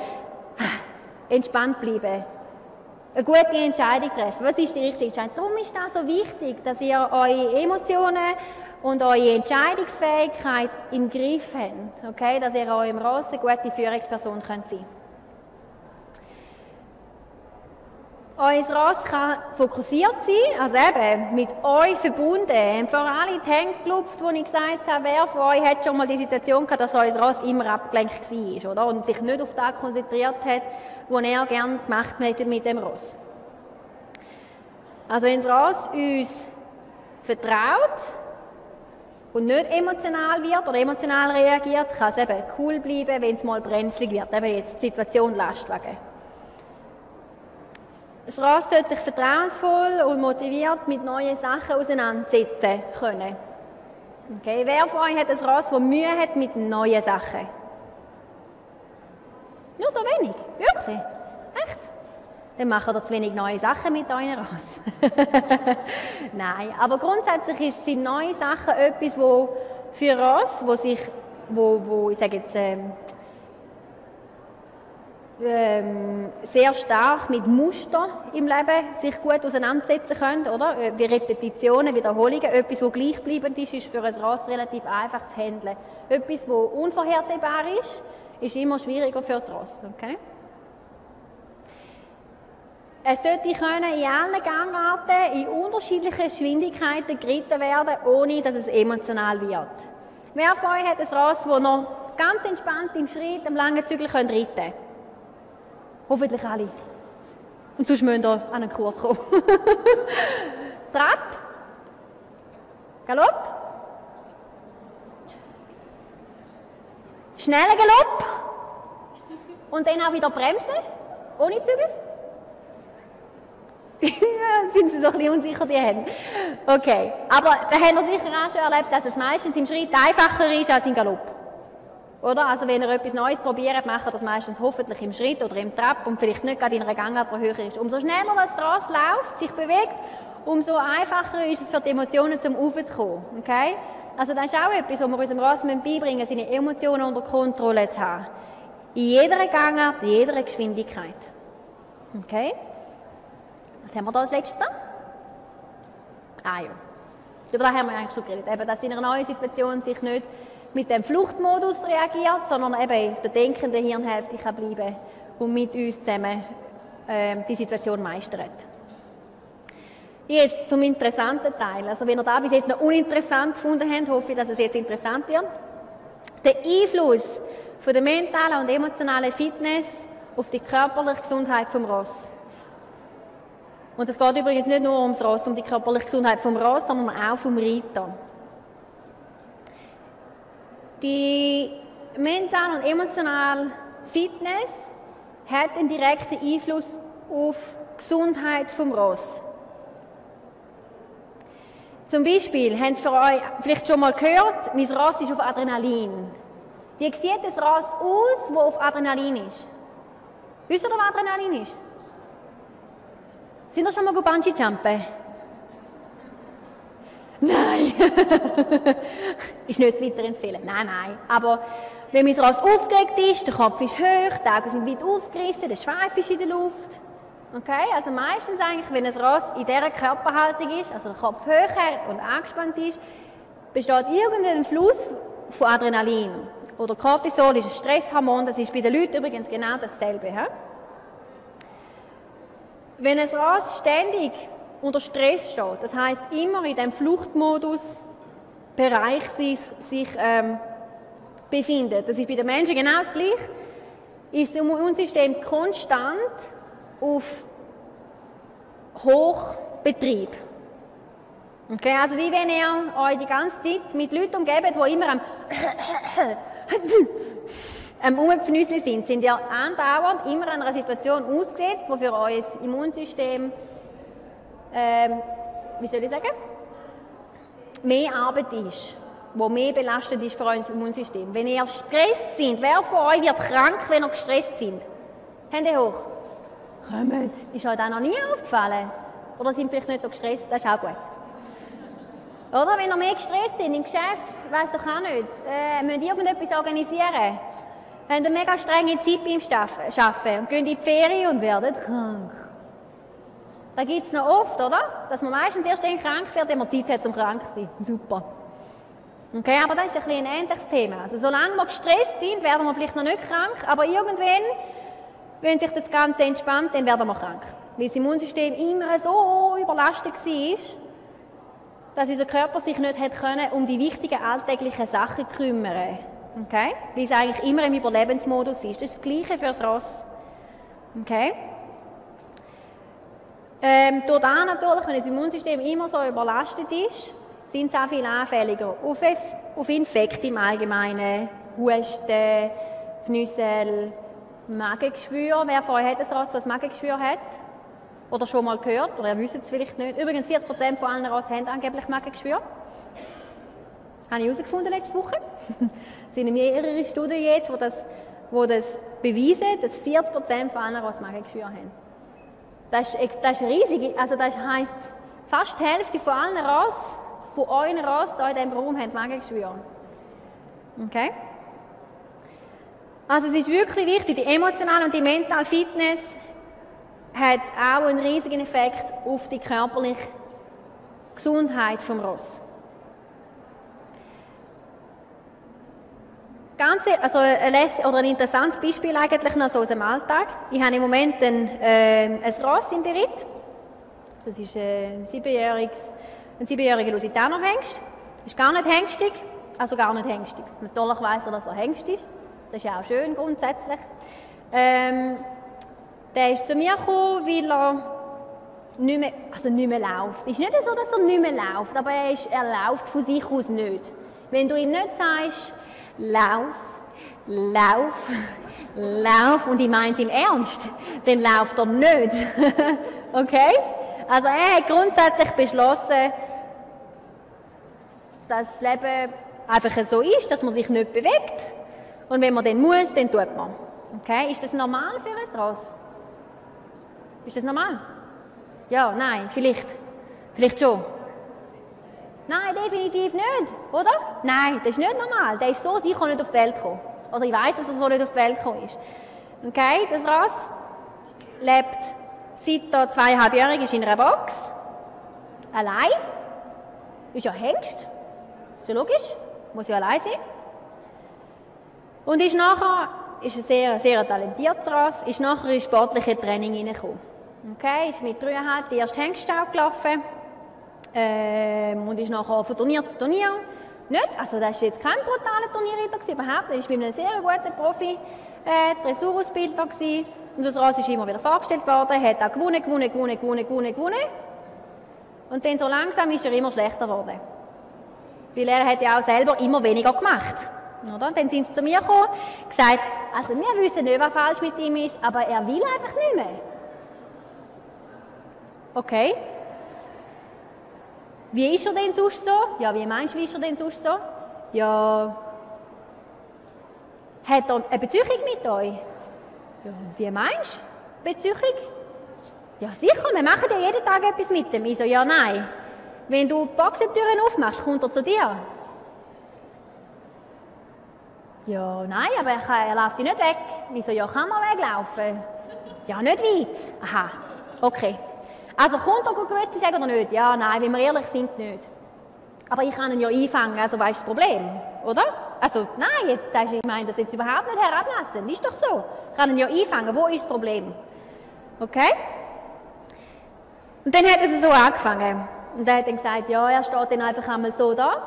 Entspannt bleiben. Eine gute Entscheidung treffen. Was ist die richtige Entscheidung? Darum ist das so wichtig, dass ihr eure Emotionen und eure Entscheidungsfähigkeit im Griff habt. Okay? Dass ihr eurem Ross eine gute Führungsperson sein könnt. Euer Ross kann fokussiert sein, also eben mit euch verbunden. Vor allem die Hände gelupft, wo ich gesagt habe, wer von euch hat schon mal die Situation gehabt, dass euer Ross immer abgelenkt war, oder? Und sich nicht auf das konzentriert hat, was er gerne gemacht hätte mit dem Ross. Also wenn das Ross uns vertraut und nicht emotional wird oder emotional reagiert, kann es eben cool bleiben, wenn es mal brenzlig wird, eben jetzt die Situation Lastwagen. Das Ross sollte sich vertrauensvoll und motiviert mit neuen Sachen auseinandersetzen können. Okay, wer von euch hat ein Ross, das Mühe hat mit neuen Sachen? Nur so wenig? Wirklich? Echt? Dann macht ihr zu wenig neue Sachen mit euren Ross. Nein, aber grundsätzlich sind neue Sachen etwas, wo für Ross, wo sich, wo, wo ich sage jetzt, ähm, sehr stark mit Mustern im Leben sich gut auseinandersetzen können, oder? Wie Repetitionen, Wiederholungen, etwas, das gleichbleibend ist, ist für ein Ross relativ einfach zu handeln. Etwas, das unvorhersehbar ist, ist immer schwieriger für das Ross. Okay? Es sollte können in allen Gangarten in unterschiedlichen Geschwindigkeiten geritten werden, ohne dass es emotional wird. Wer von euch hat ein Ross, das noch ganz entspannt im Schritt, am langen Zügel reiten kann? Hoffentlich alle. Und sonst müsst ihr an einen Kurs kommen. Trab. Galopp. Schneller Galopp. Und dann auch wieder bremsen. Ohne Zügel. Sind sie doch ein bisschen unsicher, die Hände. Okay. Aber da haben wir sicher auch schon erlebt, dass es meistens im Schritt einfacher ist als im Galopp. Oder? Also wenn ihr etwas Neues probiert, macht ihr das meistens hoffentlich im Schritt oder im Trab und vielleicht nicht gerade in einer Gangart, die höher ist. Umso schneller das Ross läuft, sich bewegt, umso einfacher ist es für die Emotionen, zum Aufzukommen. Okay? Also das ist auch etwas, was wir unserem Ross beibringen müssen, seine Emotionen unter Kontrolle zu haben. In jeder Gangart, in jeder Geschwindigkeit. Okay? Was haben wir da als Letztes? Ah ja. Über das haben wir eigentlich schon geredet. Eben, dass in einer neuen Situation sich nicht mit dem Fluchtmodus reagiert, sondern eben auf der denkenden Hirnhälfte kann bleiben und mit uns zusammen äh, die Situation meistert. Jetzt zum interessanten Teil. Also wenn ihr das bis jetzt noch uninteressant gefunden habt, hoffe ich, dass es jetzt interessant wird. Der Einfluss von der mentalen und emotionalen Fitness auf die körperliche Gesundheit des Ross. Und es geht übrigens nicht nur ums Ross, um die körperliche Gesundheit des Ross, sondern auch vom Reiter. Die mentale und emotionale Fitness hat einen direkten Einfluss auf die Gesundheit des Ross. Zum Beispiel, habt ihr euch vielleicht schon mal gehört, mein Ross ist auf Adrenalin. Wie sieht das Ross aus, das auf Adrenalin ist? Wisst ihr, was Adrenalin ist? Sind ihr schon mal Bungee-Jumpen? Nein! Ist nicht zu weiterempfehlen, nein, nein. Aber wenn mein Ross aufgeregt ist, der Kopf ist hoch, die Augen sind weit aufgerissen, der Schweif ist in der Luft. Okay, also meistens eigentlich, wenn ein Ross in dieser Körperhaltung ist, also der Kopf hoch und angespannt ist, besteht irgendein Fluss von Adrenalin. Oder Cortisol ist ein Stresshormon, das ist bei den Leuten übrigens genau dasselbe. He? Wenn ein Ross ständig unter Stress steht, das heisst immer in dem Fluchtmodus-Bereich sich, sich ähm, befindet, das ist bei den Menschen genau das Gleiche, ist das Immunsystem konstant auf Hochbetrieb. Okay, also wie wenn ihr euch die ganze Zeit mit Leuten umgebt, die immer am am Umgepfnüsseln sind, sind ihr andauernd immer an einer Situation ausgesetzt, die für euer Immunsystem, ähm, wie soll ich sagen, mehr Arbeit ist, wo mehr belastend ist für euer Immunsystem. Wenn ihr gestresst sind, wer von euch wird krank, wenn ihr gestresst sind? Hände hoch. Kommt. Ist euch das noch nie aufgefallen? Oder sind vielleicht nicht so gestresst? Das ist auch gut. Oder wenn ihr mehr gestresst sind im Geschäft, weiss doch auch nicht, äh, müsst ihr irgendetwas organisieren. Habt eine mega strenge Zeit beim Arbeiten und gehen in die Ferien und werden krank. Da gibt es noch oft, oder? Dass man meistens erst dann krank wird, wenn man Zeit hat, um krank zu sein. Super. Okay, aber das ist ein bisschen ein ähnliches Thema. Also solange wir gestresst sind, werden wir vielleicht noch nicht krank, aber irgendwann, wenn sich das Ganze entspannt, dann werden wir krank. Weil das Immunsystem immer so überlastet war, dass unser Körper sich nicht hat können, um die wichtigen alltäglichen Sachen zu kümmern. Okay? Weil es eigentlich immer im Überlebensmodus ist. Das ist das Gleiche für das Ross. Okay? Ähm, durch das natürlich, wenn das Immunsystem immer so überlastet ist, sind es auch viel anfälliger auf, auf Infekte im Allgemeinen. Husten, Fnüssel, Magengeschwür. Wer vorher hat ein Ross, das Magengeschwür hat? Oder schon mal gehört, oder ihr wisst es vielleicht nicht. Übrigens, vierzig Prozent von allen Rossen haben angeblich Magengeschwür. Habe ich herausgefunden letzte Woche. Es sind mehrere Studien jetzt, die das, wo das beweisen, dass vierzig Prozent von allen Rossen Magengeschwür haben. Das ist, das ist riesig. Also das heisst, fast die Hälfte von allen Rossen, von euren Rossen hier in diesem Raum, haben Magengeschwür. Okay? Also es ist wirklich wichtig, die emotionale und die mentale Fitness hat auch einen riesigen Effekt auf die körperliche Gesundheit des Ross. Ganze, also ein, oder ein interessantes Beispiel eigentlich noch so aus dem Alltag. Ich habe im Moment ein, äh, ein Ross im Beritt. Das ist ein siebenjähriger Lusitaner-Hengst. Ist gar nicht hengstig, also gar nicht hengstig. Natürlich weiss er, dass er Hengst ist. Das ist ja auch schön grundsätzlich. Ähm, Der ist zu mir gekommen, weil er nicht mehr, also nicht mehr läuft. Es ist nicht so, dass er nicht mehr läuft, aber er, ist, er läuft von sich aus nicht. Wenn du ihm nicht sagst, lauf, lauf, lauf, und ich meine es im Ernst, dann läuft er nicht. Okay? Also er hat grundsätzlich beschlossen, dass das Leben einfach so ist, dass man sich nicht bewegt. Und wenn man dann muss, dann tut man. Okay? Ist das normal für ein Ross? Ist das normal? Ja, nein, vielleicht. Vielleicht schon. Nein, definitiv nicht, oder? Nein, das ist nicht normal. Der ist so sicher nicht auf die Welt gekommen. Oder ich weiß, dass er so nicht auf die Welt gekommen ist. Okay, das Ross lebt seit er zweieinhalbjährig ist in einer Box. Allein. Ist ja Hengst. Ist ja logisch. Muss ja allein sein. Und ist nachher, ist ein sehr, sehr talentiertes Ross, ist nachher in sportliche Training hineingekommen. Okay, ist mit dreieinhalb die erste Hengststau gelaufen ähm, und ist nachher von Turnier zu Turnier. Nicht, also das war jetzt kein brutaler Turnierritter, überhaupt nicht. Er war mit einem sehr guten Profi-Dressurausbilder. Äh, und das Ross ist immer wieder vorgestellt worden, hat auch gewonnen, gewonnen, gewonnen, gewonnen, gewonnen, gewonnen. Und dann so langsam ist er immer schlechter geworden. Weil er hat ja auch selber immer weniger gemacht. Oder? Dann sind sie zu mir gekommen und gesagt, also wir wissen nicht, was falsch mit ihm ist, aber er will einfach nicht mehr. Okay. Wie ist er denn sonst so? Ja, wie meinst du, wie ist er denn sonst so? Ja, hat er eine Beziehung mit euch? Ja, wie meinst du? Beziehung? Ja, sicher, wir machen ja jeden Tag etwas mit ihm. Ich so, ja, nein. Wenn du die Boxentüren aufmachst, kommt er zu dir. Ja, nein, aber er, kann, er läuft ja nicht weg. Wieso? Ja, kann man weglaufen? Ja, nicht weit. Aha, okay. Also kommt er gut zu sagen oder nicht? Ja, nein, wenn wir ehrlich sind, nicht. Aber ich kann ihn ja einfangen, also weißt du das Problem, oder? Also nein, jetzt, ich meine das jetzt überhaupt nicht herablassen. Ist doch so. Ich kann ihn ja einfangen, wo ist das Problem? Okay? Und dann hat es so angefangen. Und dann hat er gesagt, ja, er steht dann einfach einmal so da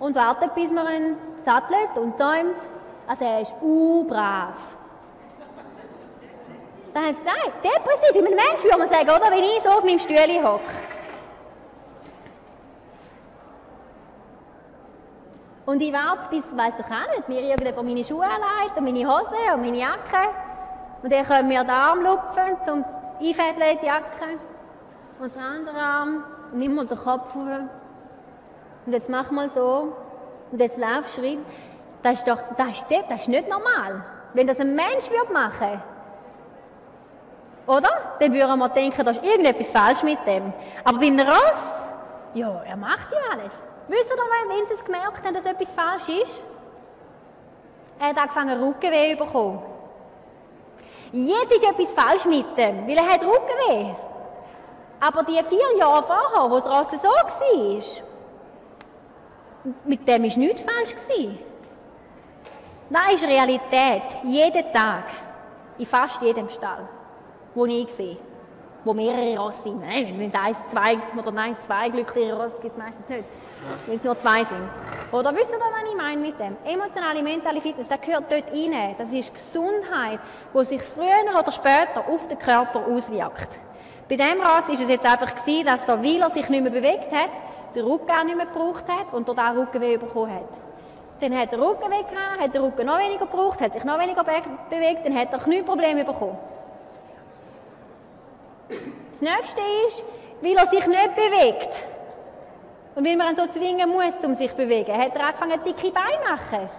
und wartet, bis man ihn sattelt und zäumt. Also er ist unbrav. Dann hat er gesagt, depressiv, ich bin ein Mensch, würde man sagen, oder? Wenn ich so auf meinem Stühle hocke. Und ich warte, bis, weiss doch auch nicht, mir irgendjemand meine Schuhe anlegt und meine Hose und meine Jacke. Und dann können wir den Arm lupfen, zum Einfädeln die Jacke. Und den anderen Arm, und nimm mal den Kopf hoch. Und jetzt mach mal so. Und jetzt lauf, schreib. Das ist doch, das ist, das ist nicht normal. Wenn das ein Mensch würde machen, oder? Dann würden wir denken, da ist irgendetwas falsch mit dem. Aber beim Ross, ja, er macht ja alles. Wisst ihr doch, wenn sie es gemerkt haben, dass etwas falsch ist? Er hat angefangen, Rückenweh zu bekommen. Jetzt ist etwas falsch mit dem, weil er hat Rückenweh. Aber die vier Jahre vorher, wo das Ross so war, mit dem war nichts falsch. Das ist Realität. Jeden Tag. In fast jedem Stall, wo ich sehe. Wo mehrere Ross sind. Nein, wenn es eins, zwei oder nein, zwei glückliche Ross gibt es meistens nicht. Wenn es nur zwei sind. Oder wisst ihr, was ich meine mit dem? Emotionale, mentale Fitness, das gehört dort rein. Das ist Gesundheit, die sich früher oder später auf den Körper auswirkt. Bei diesem Ross war es jetzt einfach, dass so, weil er sich nicht mehr bewegt hat, den Rücken auch nicht mehr gebraucht hat und dort auch Rückenweh bekommen hat. Dann hat er Rückenweh gehabt, hat den Rücken noch weniger gebraucht, hat sich noch weniger bewegt, dann hat er Knieprobleme bekommen. Das Nächste ist, weil er sich nicht bewegt und weil man ihn so zwingen muss, um sich zu bewegen, hat er angefangen, dicke Beine zu machen.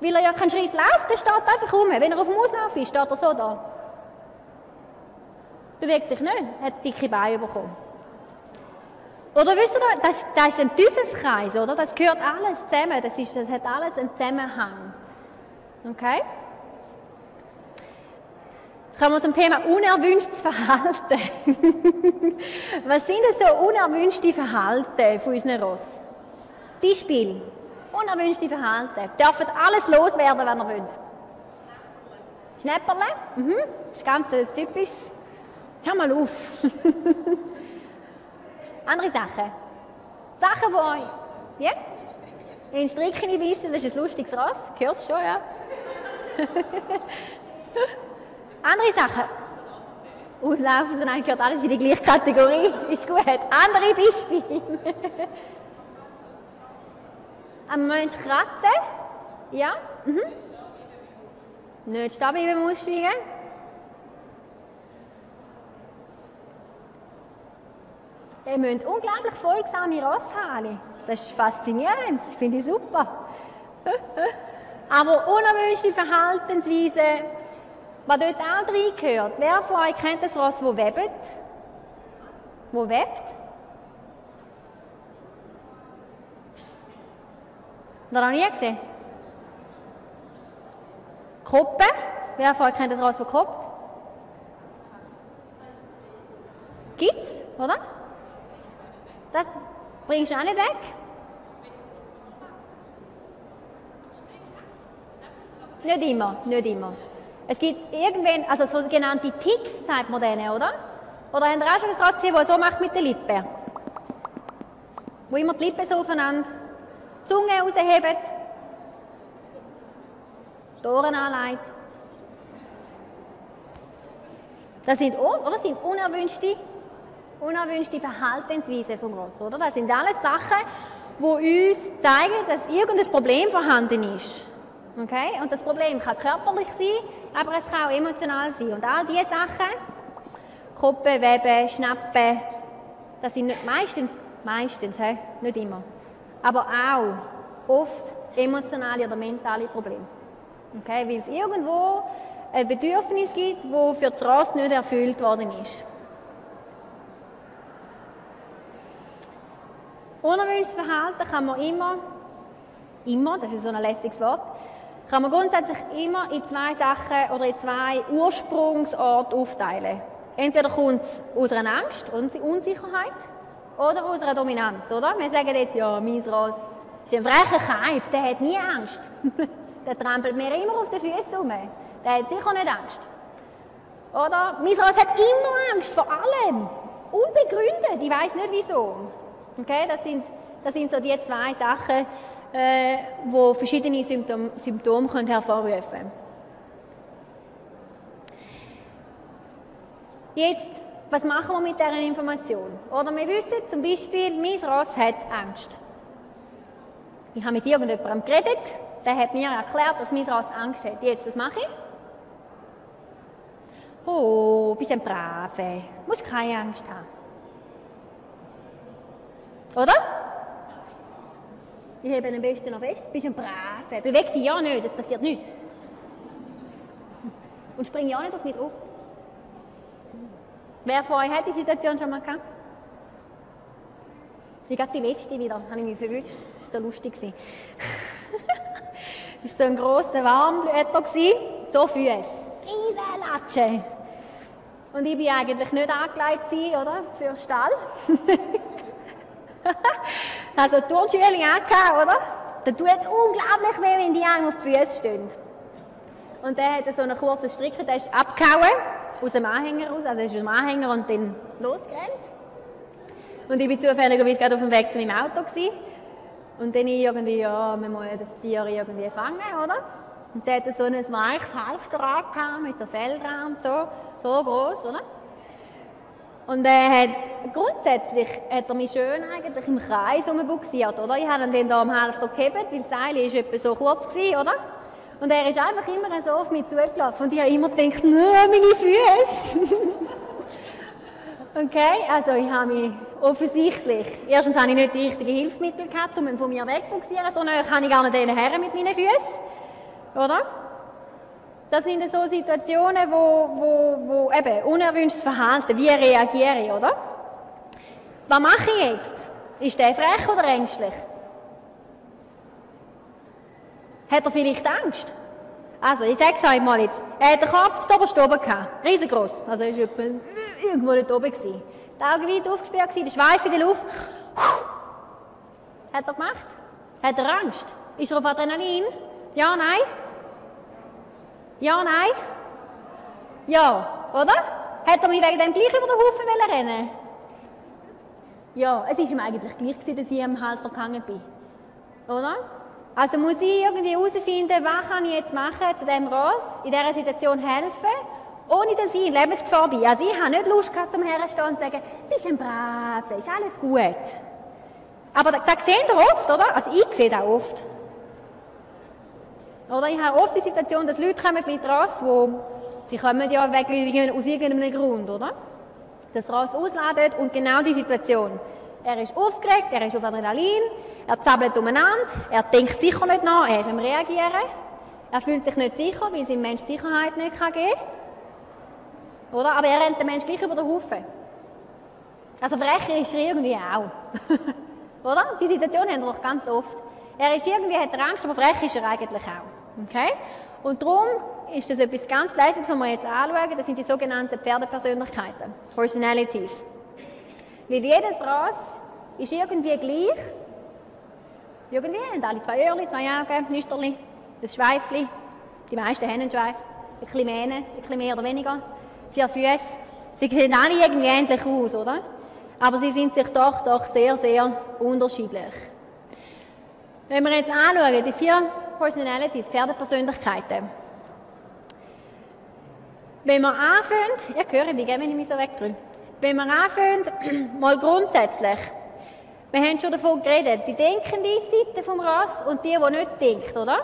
Weil er ja keinen Schritt läuft, dann steht er einfach rum. Wenn er auf dem Auslauf ist, steht er so da. Bewegt sich nicht, hat dicke Beine bekommen. Oder wisst ihr, das, das ist ein Teufelskreis, oder? Das gehört alles zusammen, das, ist, das hat alles einen Zusammenhang. Okay? Jetzt kommen wir zum Thema unerwünschtes Verhalten. Was sind denn so unerwünschte Verhalten von unseren Ross? Beispiel, unerwünschte Verhalten. Dürfen alles loswerden, wenn ihr wollt. Schnäpperle, mhm. Das ist ganz ein typisches. Hör mal auf. Andere Sachen. Sachen, die yeah? in Stricken beißen, das ist ein lustiges Ross. Hörst es schon, ja? Andere Sachen. Auslaufen, nein, gehört alles in die gleiche Kategorie. Ist gut. Andere Beispiele. Am Mensch kratzen. Ja. Mhm. Nicht stehen bleiben, muss schwingen. Ihr müsst unglaublich folgsame Ross haben. Das ist faszinierend, das finde ich super. Aber unerwünschte Verhaltensweisen, was dort auch reingehört. Wer von euch kennt das Ross, das webt? Wo webt? Habt ihr noch nie gesehen? Koppen? Wer von euch kennt das Ross, das koppt? Gibt's, oder? Das bringst du auch nicht weg. Nicht immer, nicht immer. Es gibt irgendwann, also sogenannte Ticks, sagt man denen, oder? Oder habt ihr auch schon ein Ross gesehen, das so macht mit den Lippen? Wo immer die Lippen so aufeinander, die Zunge rausheben, die Ohren anlegt. Das sind, oder? Das sind unerwünschte unerwünschte Verhaltensweisen vom Ross, oder? Das sind alles Sachen, die uns zeigen, dass irgendein Problem vorhanden ist. Okay? Und das Problem kann körperlich sein, aber es kann auch emotional sein. Und all diese Sachen, Koppen, Weben, Schnappen, das sind nicht, meistens, meistens, he? Nicht immer, aber auch oft emotionale oder mentale Probleme. Okay? Weil es irgendwo ein Bedürfnis gibt, das für das Ross nicht erfüllt worden ist. Unerwünschtes Verhalten kann man immer, immer, das ist so ein lästiges Wort, kann man grundsätzlich immer in zwei Sachen oder in zwei Ursprungsorte aufteilen. Entweder kommt es aus einer Angst und Unsicherheit oder aus einer Dominanz, oder? Wir sagen jetzt, ja, mein Ross ist ein frecher Kalb, der hat nie Angst. Der trampelt mir immer auf den Füßen rum. Der hat sicher nicht Angst. Oder? Mein Ross hat immer Angst vor allem. Unbegründet, ich weiß nicht wieso. Okay? Das sind, das sind so die zwei Sachen, äh, wo verschiedene Symptome, Symptome können hervorrufen können. Jetzt, was machen wir mit dieser Information? Oder wir wissen zum Beispiel, mein Ross hat Angst. Ich habe mit irgendjemandem geredet, der hat mir erklärt, dass mein Ross Angst hat. Jetzt, was mache ich? Oh, bist ein Brave. Du musst keine Angst haben. Oder? Ich hebe am besten noch fest. Bist ein Brave. Beweg dich ja nicht, das passiert nichts. Und spring ja nicht auf mich auf. Wer von euch hat die Situation schon mal gehabt? Ich habe die letzte wieder, habe ich mich verwünscht. Das war so lustig. Das war so ein grosser Warmblüter, so viel. Riesenlatsche. Und ich bin eigentlich nicht angelegt gewesen, oder? Für den Stall. Also die Turnschülerin angehabt, oder? Das tut unglaublich weh, wenn die einem auf die Füße stehen. Und der hat so einen kurzen Strick, der ist abgehauen. Aus dem Anhänger raus, also er ist aus dem Anhänger und dann losgerannt. Und ich war zufälligerweise gerade auf dem Weg zu meinem Auto gewesen. Und dann ich irgendwie, ja, wir müssen das Tier irgendwie fangen, oder? Und der hatte so ein weiches Halfter angehabt, mit so Fellrahmen, so, so groß, oder? Und er hat, grundsätzlich hat er mich schön eigentlich im Kreis herumbuxiert, oder? Ich habe ihn dann da am Halfter gehalten, weil das Seil war etwa so kurz gewesen, oder? Und er ist einfach immer so auf mich zugelaufen und ich habe immer gedacht, nein, meine Füße. Okay, also ich habe mich offensichtlich, erstens habe ich nicht die richtigen Hilfsmittel gehabt, um ihn von mir wegzubuxieren, sondern kann ich gar nicht den Herren mit meinen Füßen, oder? Das sind so Situationen, wo, wo, wo eben unerwünschtes Verhalten, wie reagiere ich, oder? Was mache ich jetzt? Ist der frech oder ängstlich? Hat er vielleicht Angst? Also, ich sage es euch mal jetzt. Er hat den Kopf zu oberst oben gehabt. Riesengroß. Also, er war irgendwo nicht oben. Die Augen weit aufgesperrt, der Schweif in der Luft. Hat er gemacht? Hat er Angst? Ist er auf Adrenalin? Ja, nein? Ja, nein? Ja, oder? Hat er mich wegen dem gleich über den Haufen rennen? Ja, es war ihm eigentlich gleich, dass ich am Halfter gehangen bin. Oder? Also muss ich irgendwie herausfinden, was kann ich jetzt machen, zu diesem Ross in dieser Situation helfen, ohne dass ich in Lebensgefahr bin. Also ich habe nicht Lust gehabt, zum Herrenstehen und zu sagen, bist ein Braver, ist alles gut. Aber das, das seht ihr oft, oder? Also ich sehe das oft. Oder ich habe oft die Situation, dass Leute kommen mit Ross, wo sie kommen ja wegen, aus irgendeinem Grund, oder? Das Ross ausladet und genau die Situation. Er ist aufgeregt, er ist auf Adrenalin, er zappelt umeinander, er denkt sicher nicht nach, er ist am Reagieren, er fühlt sich nicht sicher, weil es dem Menschen Sicherheit nicht geben kann. Oder? Aber er rennt den Menschen gleich über den Haufen. Also frecher ist er irgendwie auch. Oder? Die Situation haben wir doch ganz oft. Er ist irgendwie, hat er Angst, aber frech ist er eigentlich auch. Okay? Und darum ist das etwas ganz Leises, was wir jetzt anschauen, das sind die sogenannten Pferdepersönlichkeiten, Personalities. Weil jedes Ross ist irgendwie gleich. Irgendwie haben alle zwei Öhrchen, zwei Augen, Nüsterchen, ein Schweifchen. Die meisten haben einen Schweif. Ein bisschen mehr, ein bisschen mehr oder weniger. Vier Füße. Sie sehen alle irgendwie ähnlich aus, oder? Aber sie sind sich doch, doch sehr, sehr unterschiedlich. Wenn wir jetzt anschauen, die vier Personalities, Pferdepersönlichkeiten. Wenn wir anfangen, ihr hört mich, wenn ich mich so wegdrücke. Wenn wir anfangen, mal grundsätzlich, wir haben schon davon geredet, die denkende Seite des Ross und die, die nicht denkt, oder?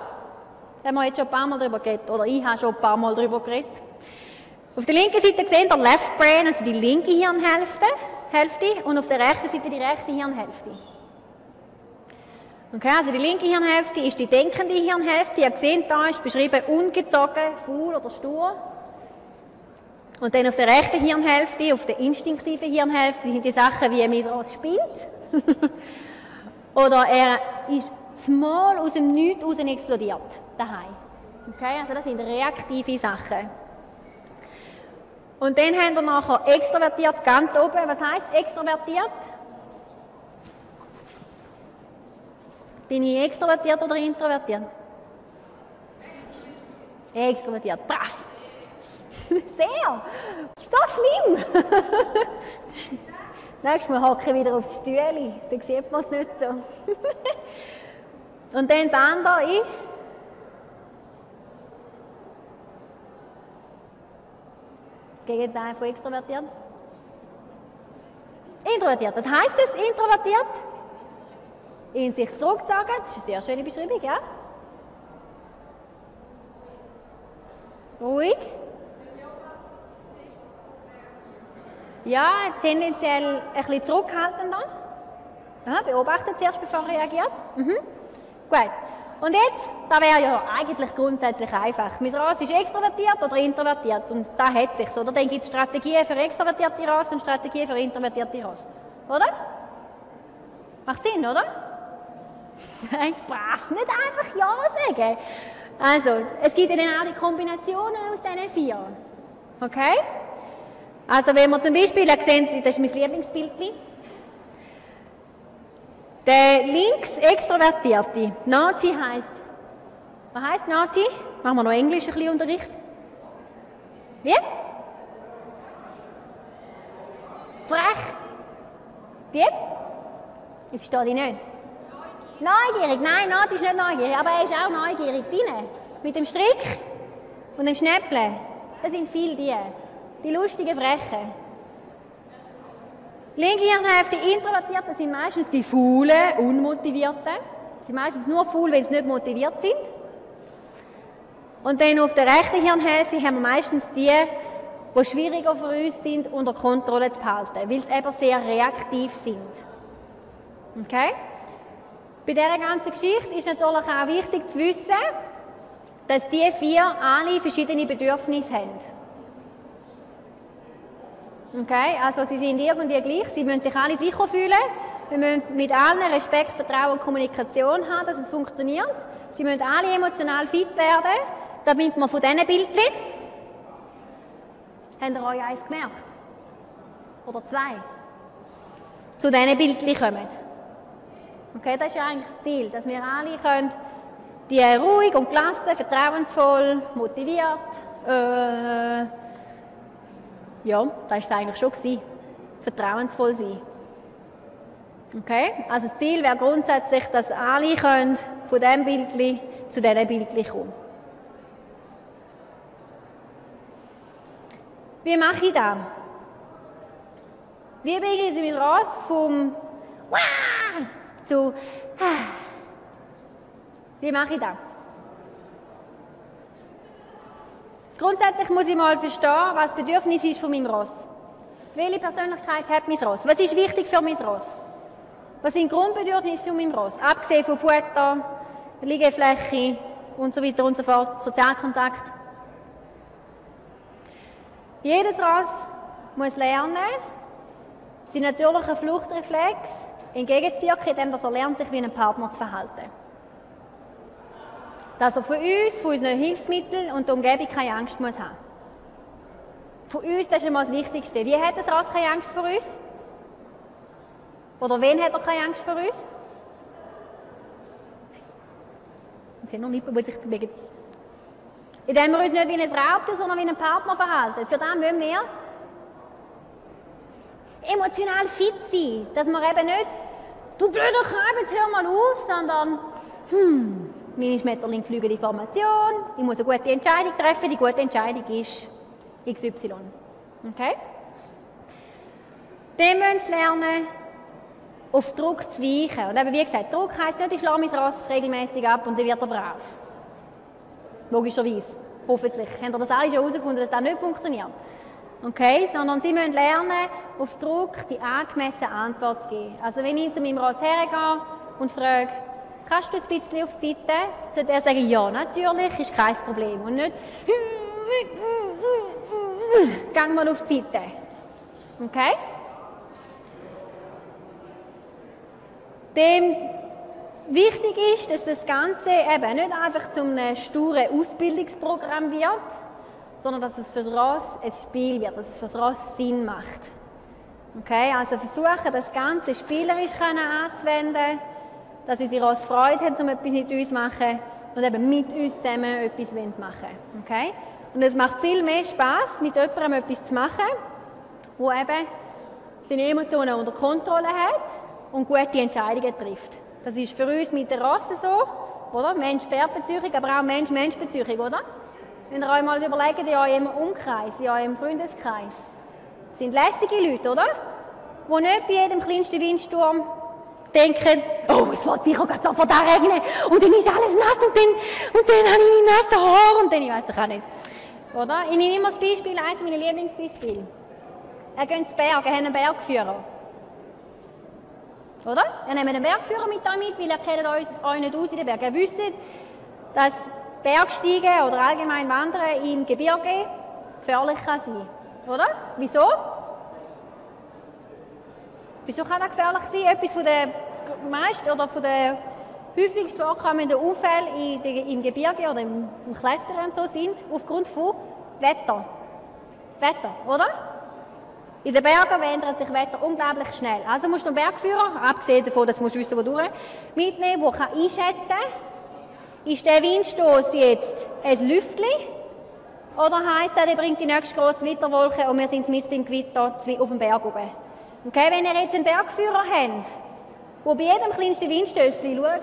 Da haben wir jetzt schon ein paar Mal darüber geredet, oder ich habe schon ein paar Mal darüber geredet. Auf der linken Seite seht ihr Left Brain, also die linke Hirnhälfte, Hälfte, und auf der rechten Seite die rechte Hirnhälfte. Okay, also die linke Hirnhälfte ist die denkende Hirnhälfte, ihr seht da ist beschrieben ungezogen, faul oder stur. Und dann auf der rechten Hirnhälfte, auf der instinktiven Hirnhälfte, sind die Sachen, wie mein Ross spielt. Oder er ist zumal aus dem Nichts raus explodiert, daheim. Okay, also das sind reaktive Sachen. Und dann haben wir nachher extrovertiert ganz oben. Was heisst extrovertiert? Bin ich extrovertiert oder introvertiert? Extrovertiert, brav! Sehr! So schlimm! Nächstes Mal hocke ich wieder aufs Stühle, dann sieht man es nicht so. Und dann das andere ist... das Gegenteil von extrovertiert. Introvertiert. Was heisst das, introvertiert? In sich zurückgezogen. Das ist eine sehr schöne Beschreibung, ja? Ruhig. Ja, tendenziell ein bisschen zurückhaltender. Ja, beobachtet zuerst, bevor reagiert. Mhm. Gut. Und jetzt, das wäre ja eigentlich grundsätzlich einfach. Meine Rasse ist extrovertiert oder introvertiert. Und da hat es sich so. Oder dann gibt es Strategien für extrovertierte Rasse und Strategien für introvertierte Rasse. Oder? Macht Sinn, oder? Echt brav, nicht einfach Ja sagen. Also, es gibt ja dann auch die Kombinationen aus diesen vier. Okay? Also wenn wir zum Beispiel, da sehen Sie, das ist mein Lieblingsbild, der links-extrovertierte, Naughty heisst, was heisst Naughty? Machen wir noch Englisch ein bisschen Unterricht. Wie? Frech. Wie? Ich verstehe dich nicht. Neugierig. Nein, Naughty ist nicht neugierig, aber er ist auch neugierig drin. Mit dem Strick und dem Schnäpple. Das sind viele die. Die lustigen Frechen. Linke Hirnhälfte, die Introvertierten sind meistens die faulen, unmotivierten. Sie sind meistens nur faul, wenn sie nicht motiviert sind. Und dann auf der rechten Hirnhälfte haben wir meistens die, die schwieriger für uns sind, unter Kontrolle zu behalten, weil sie eben sehr reaktiv sind. Okay? Bei dieser ganzen Geschichte ist natürlich auch wichtig zu wissen, dass diese vier alle verschiedene Bedürfnisse haben. Okay, also sie sind irgendwie gleich, sie müssen sich alle sicher fühlen, wir müssen mit allen Respekt, Vertrauen und Kommunikation haben, dass es funktioniert. Sie müssen alle emotional fit werden, damit wir von diesen Bildchen... Habt ihr euch eins gemerkt? Oder zwei? Zu diesen Bildchen kommen. Okay, das ist ja eigentlich das Ziel, dass wir alle können, die ruhig und gelassen, vertrauensvoll, motiviert... Äh, Ja, das war es eigentlich schon. Vertrauensvoll sein. Okay? Also das Ziel wäre grundsätzlich, dass alle können von diesem Bildchen zu diesem Bildchen kommen. Wie mache ich das? Wie bringe ich mich raus vom «Wah!» zu «Ah!» Wie mache ich das? Grundsätzlich muss ich mal verstehen, was das Bedürfnis ist von meinem Ross. Welche Persönlichkeit hat mein Ross? Was ist wichtig für mein Ross? Was sind Grundbedürfnisse von meinem Ross? Abgesehen von Futter, Liegefläche und so weiter und so fort, Sozialkontakt. Jedes Ross muss lernen, seinen natürlichen Fluchtreflex entgegenzuwirken, indem er lernt, sich wie ein Partner zu verhalten. Dass er von uns, von unseren Hilfsmitteln und der Umgebung keine Angst haben muss. Von uns, das ist einmal das Wichtigste. Wie hat das Ross keine Angst vor uns? Oder wen hat er keine Angst vor uns? Ich sehe noch nicht, muss ich bewegen. Indem wir uns nicht wie ein Raubtier, sondern wie einen Partner verhalten. Für das müssen wir emotional fit sein. Dass wir eben nicht, du blöder Kerl, jetzt hör mal auf, sondern, hm, meine Schmetterlinge fliegen die Formation, ich muss eine gute Entscheidung treffen, die gute Entscheidung ist X Y. Okay? Dann müssen sie lernen, auf Druck zu weichen. Und eben, wie gesagt, Druck heisst nicht, ich schlage mein Ross regelmäßig ab und dann wird er brav. Logischerweise. Hoffentlich. Haben ihr das alle schon herausgefunden, dass das nicht funktioniert? Okay? Sondern sie müssen lernen, auf Druck die angemessene Antwort zu geben. Also wenn ich zu meinem Ross hergehe und frage, kannst du ein bisschen auf die Seite? Sollte er sagen, ja, natürlich, ist kein Problem. Und nicht, gang mal auf die Seite. Okay? Dem Wichtig ist, dass das Ganze eben nicht einfach zu einem sturen Ausbildungsprogramm wird, sondern dass es für das Ross ein Spiel wird, dass es für das Ross Sinn macht. Okay, also versuchen, das Ganze spielerisch anzuwenden, dass unsere Ross Freude haben, um etwas mit uns zu machen und eben mit uns zusammen etwas machen wollen. Okay? Und es macht viel mehr Spass, mit jemandem etwas zu machen, wo eben seine Emotionen unter Kontrolle hat und gute Entscheidungen trifft. Das ist für uns mit der Rasse so, oder? Mensch-Pferd-Beziehung, aber auch Mensch-Mensch-Beziehung, oder? Wenn ihr euch mal überlegt, in eurem Umkreis, in eurem Freundeskreis, das sind lässige Leute, oder? Die nicht bei jedem kleinsten Windsturm denken, oh, es wird sicher gerade sofort regnen und dann ist alles nass und dann, und dann habe ich meine nassen Haare und dann, ich weiss doch auch nicht. Oder? Ich nehme immer das Beispiel, eines meiner Lieblingsbeispiele. Er geht zu Bergen, er hat einen Bergführer. Oder? Er nimmt einen Bergführer mit damit, weil er kennt euch nicht aus in den Bergen. Er wisst, dass Bergsteigen oder allgemein Wandern im Gebirge gefährlich kann sein. Oder? Wieso? Wieso kann das gefährlich sein? Etwas von den meisten oder von den häufigst vorkommenden Unfällen im Gebirge oder im Klettern und so sind aufgrund von Wetter. Wetter, oder? In den Bergen ändert sich Wetter unglaublich schnell. Also musst du einen Bergführer, abgesehen davon, dass du wissen musst, wo du mitnehmen, der kann einschätzen kann, ist der Windstoß jetzt ein Lüftchen oder heisst er, der bringt die nächste grosse Gewitterwolke und wir sind mitten im Gewitter auf dem Berg oben. Okay, wenn ihr jetzt einen Bergführer habt, der bei jedem kleinsten Windstößchen schaut,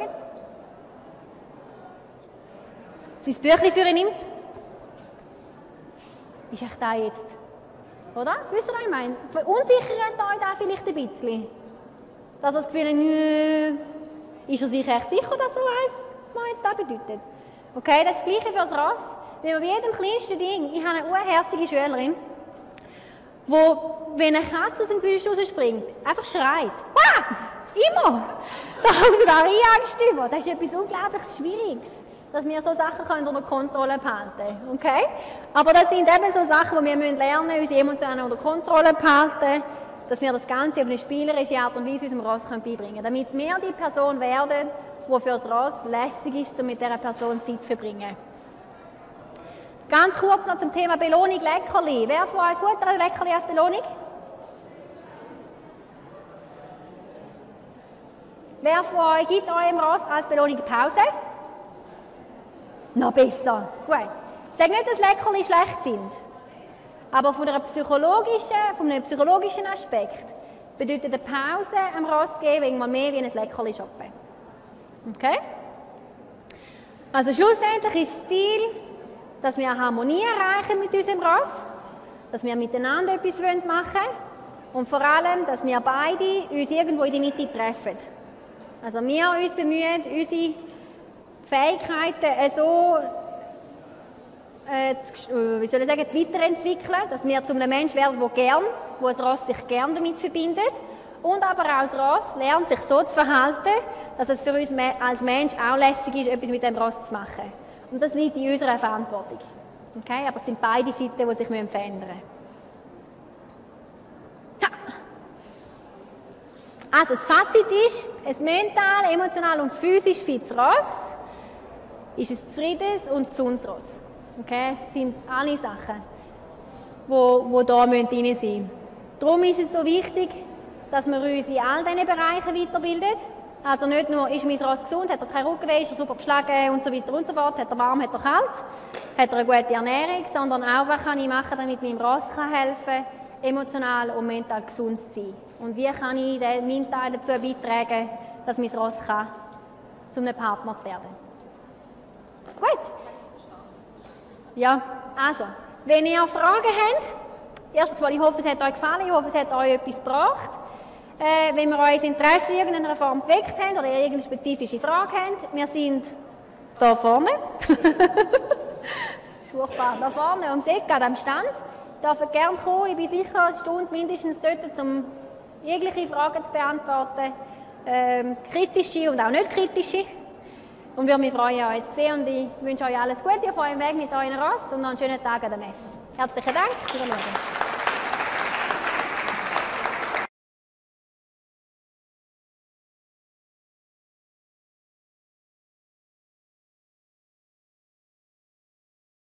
sein Büchlein für ihn nimmt, ist echt da jetzt. Oder? Wisst ihr, was ich meine? Verunsichert euch da vielleicht ein bisschen. Dass ihr das Gefühl habt, ist er sich echt sicher, dass er weiss, was jetzt das bedeutet. Okay, das ist das Gleiche für das Ross. Wenn man bei jedem kleinsten Ding, ich habe eine unherzige Schülerin, die, wenn eine Katze aus dem Gebüsch rausspringt, einfach schreit. Ah! Immer! Da haben sie gar nicht Angst über. Das ist etwas unglaublich Schwieriges, dass wir so Sachen unter Kontrolle behalten können. Okay? Aber das sind eben so Sachen, die wir lernen müssen, unsere Emotionen unter Kontrolle behalten, dass wir das Ganze auf eine spielerische Art und Weise unserem Ross beibringen können, damit wir die Person werden, die für das Ross lässig ist, um mit dieser Person Zeit zu verbringen. Ganz kurz noch zum Thema Belohnung Leckerli. Wer von euch futtert Leckerli als Belohnung? Wer von euch gibt eurem Ross als Belohnung Pause? Noch besser. Gut. Ich sage nicht, dass Leckerli schlecht sind. Aber von, einer psychologischen, von einem psychologischen Aspekt bedeutet eine Pause am Ross geben irgendwann mehr wie ein Leckerli shoppen. Okay? Also schlussendlich ist das Ziel, dass wir Harmonie erreichen mit unserem Ross, dass wir miteinander etwas machen wollen und vor allem, dass wir beide uns irgendwo in die Mitte treffen. Also wir uns bemühen, unsere Fähigkeiten so äh, zu, wie soll ich sagen, zu weiterentwickeln, dass wir zu einem Menschen werden, der gern, wo ein Ross sich gerne damit verbindet. Und aber auch das Ross lernt sich so zu verhalten, dass es für uns als Mensch auch lässig ist, etwas mit dem Ross zu machen. Und das liegt in unserer Verantwortung. Okay? Aber es sind beide Seiten, die sich verändern müssen. Ha. Also das Fazit ist, ein mental, emotional und physisch fitz Ross ist ein zufriedenes und gesundes Ross. Okay? Es sind alle Sachen, die wo, da drin sein müssen. Darum ist es so wichtig, dass wir uns in all diesen Bereichen weiterbilden. Also nicht nur, ist mein Ross gesund, hat er kein Rückenweh, ist er super beschlagen und so weiter und so fort, hat er warm, hat er kalt, hat er eine gute Ernährung, sondern auch, was kann ich machen, damit meinem Ross kann helfen, emotional und mental gesund zu sein. Und wie kann ich meinen Teil dazu beitragen, dass mein Ross kann, zu einem Partner zu werden. Gut. Ja, also, wenn ihr Fragen habt, erstens mal, ich hoffe, es hat euch gefallen, ich hoffe, es hat euch etwas gebracht. Äh, wenn wir euer Interesse in irgendeiner Form geweckt haben oder irgendeine spezifische Frage habt, wir sind da vorne. Schwurbar, da vorne, am Eck, gerade am Stand. Ihr dürft gerne kommen, ich bin sicher eine Stunde mindestens dort, um jegliche Fragen zu beantworten. Ähm, kritische und auch nicht kritische. Und würde mich freuen, euch zu sehen. Und ich wünsche euch alles Gute auf eurem Weg mit euren Ross und noch einen schönen Tag an der Messe. Herzlichen Dank.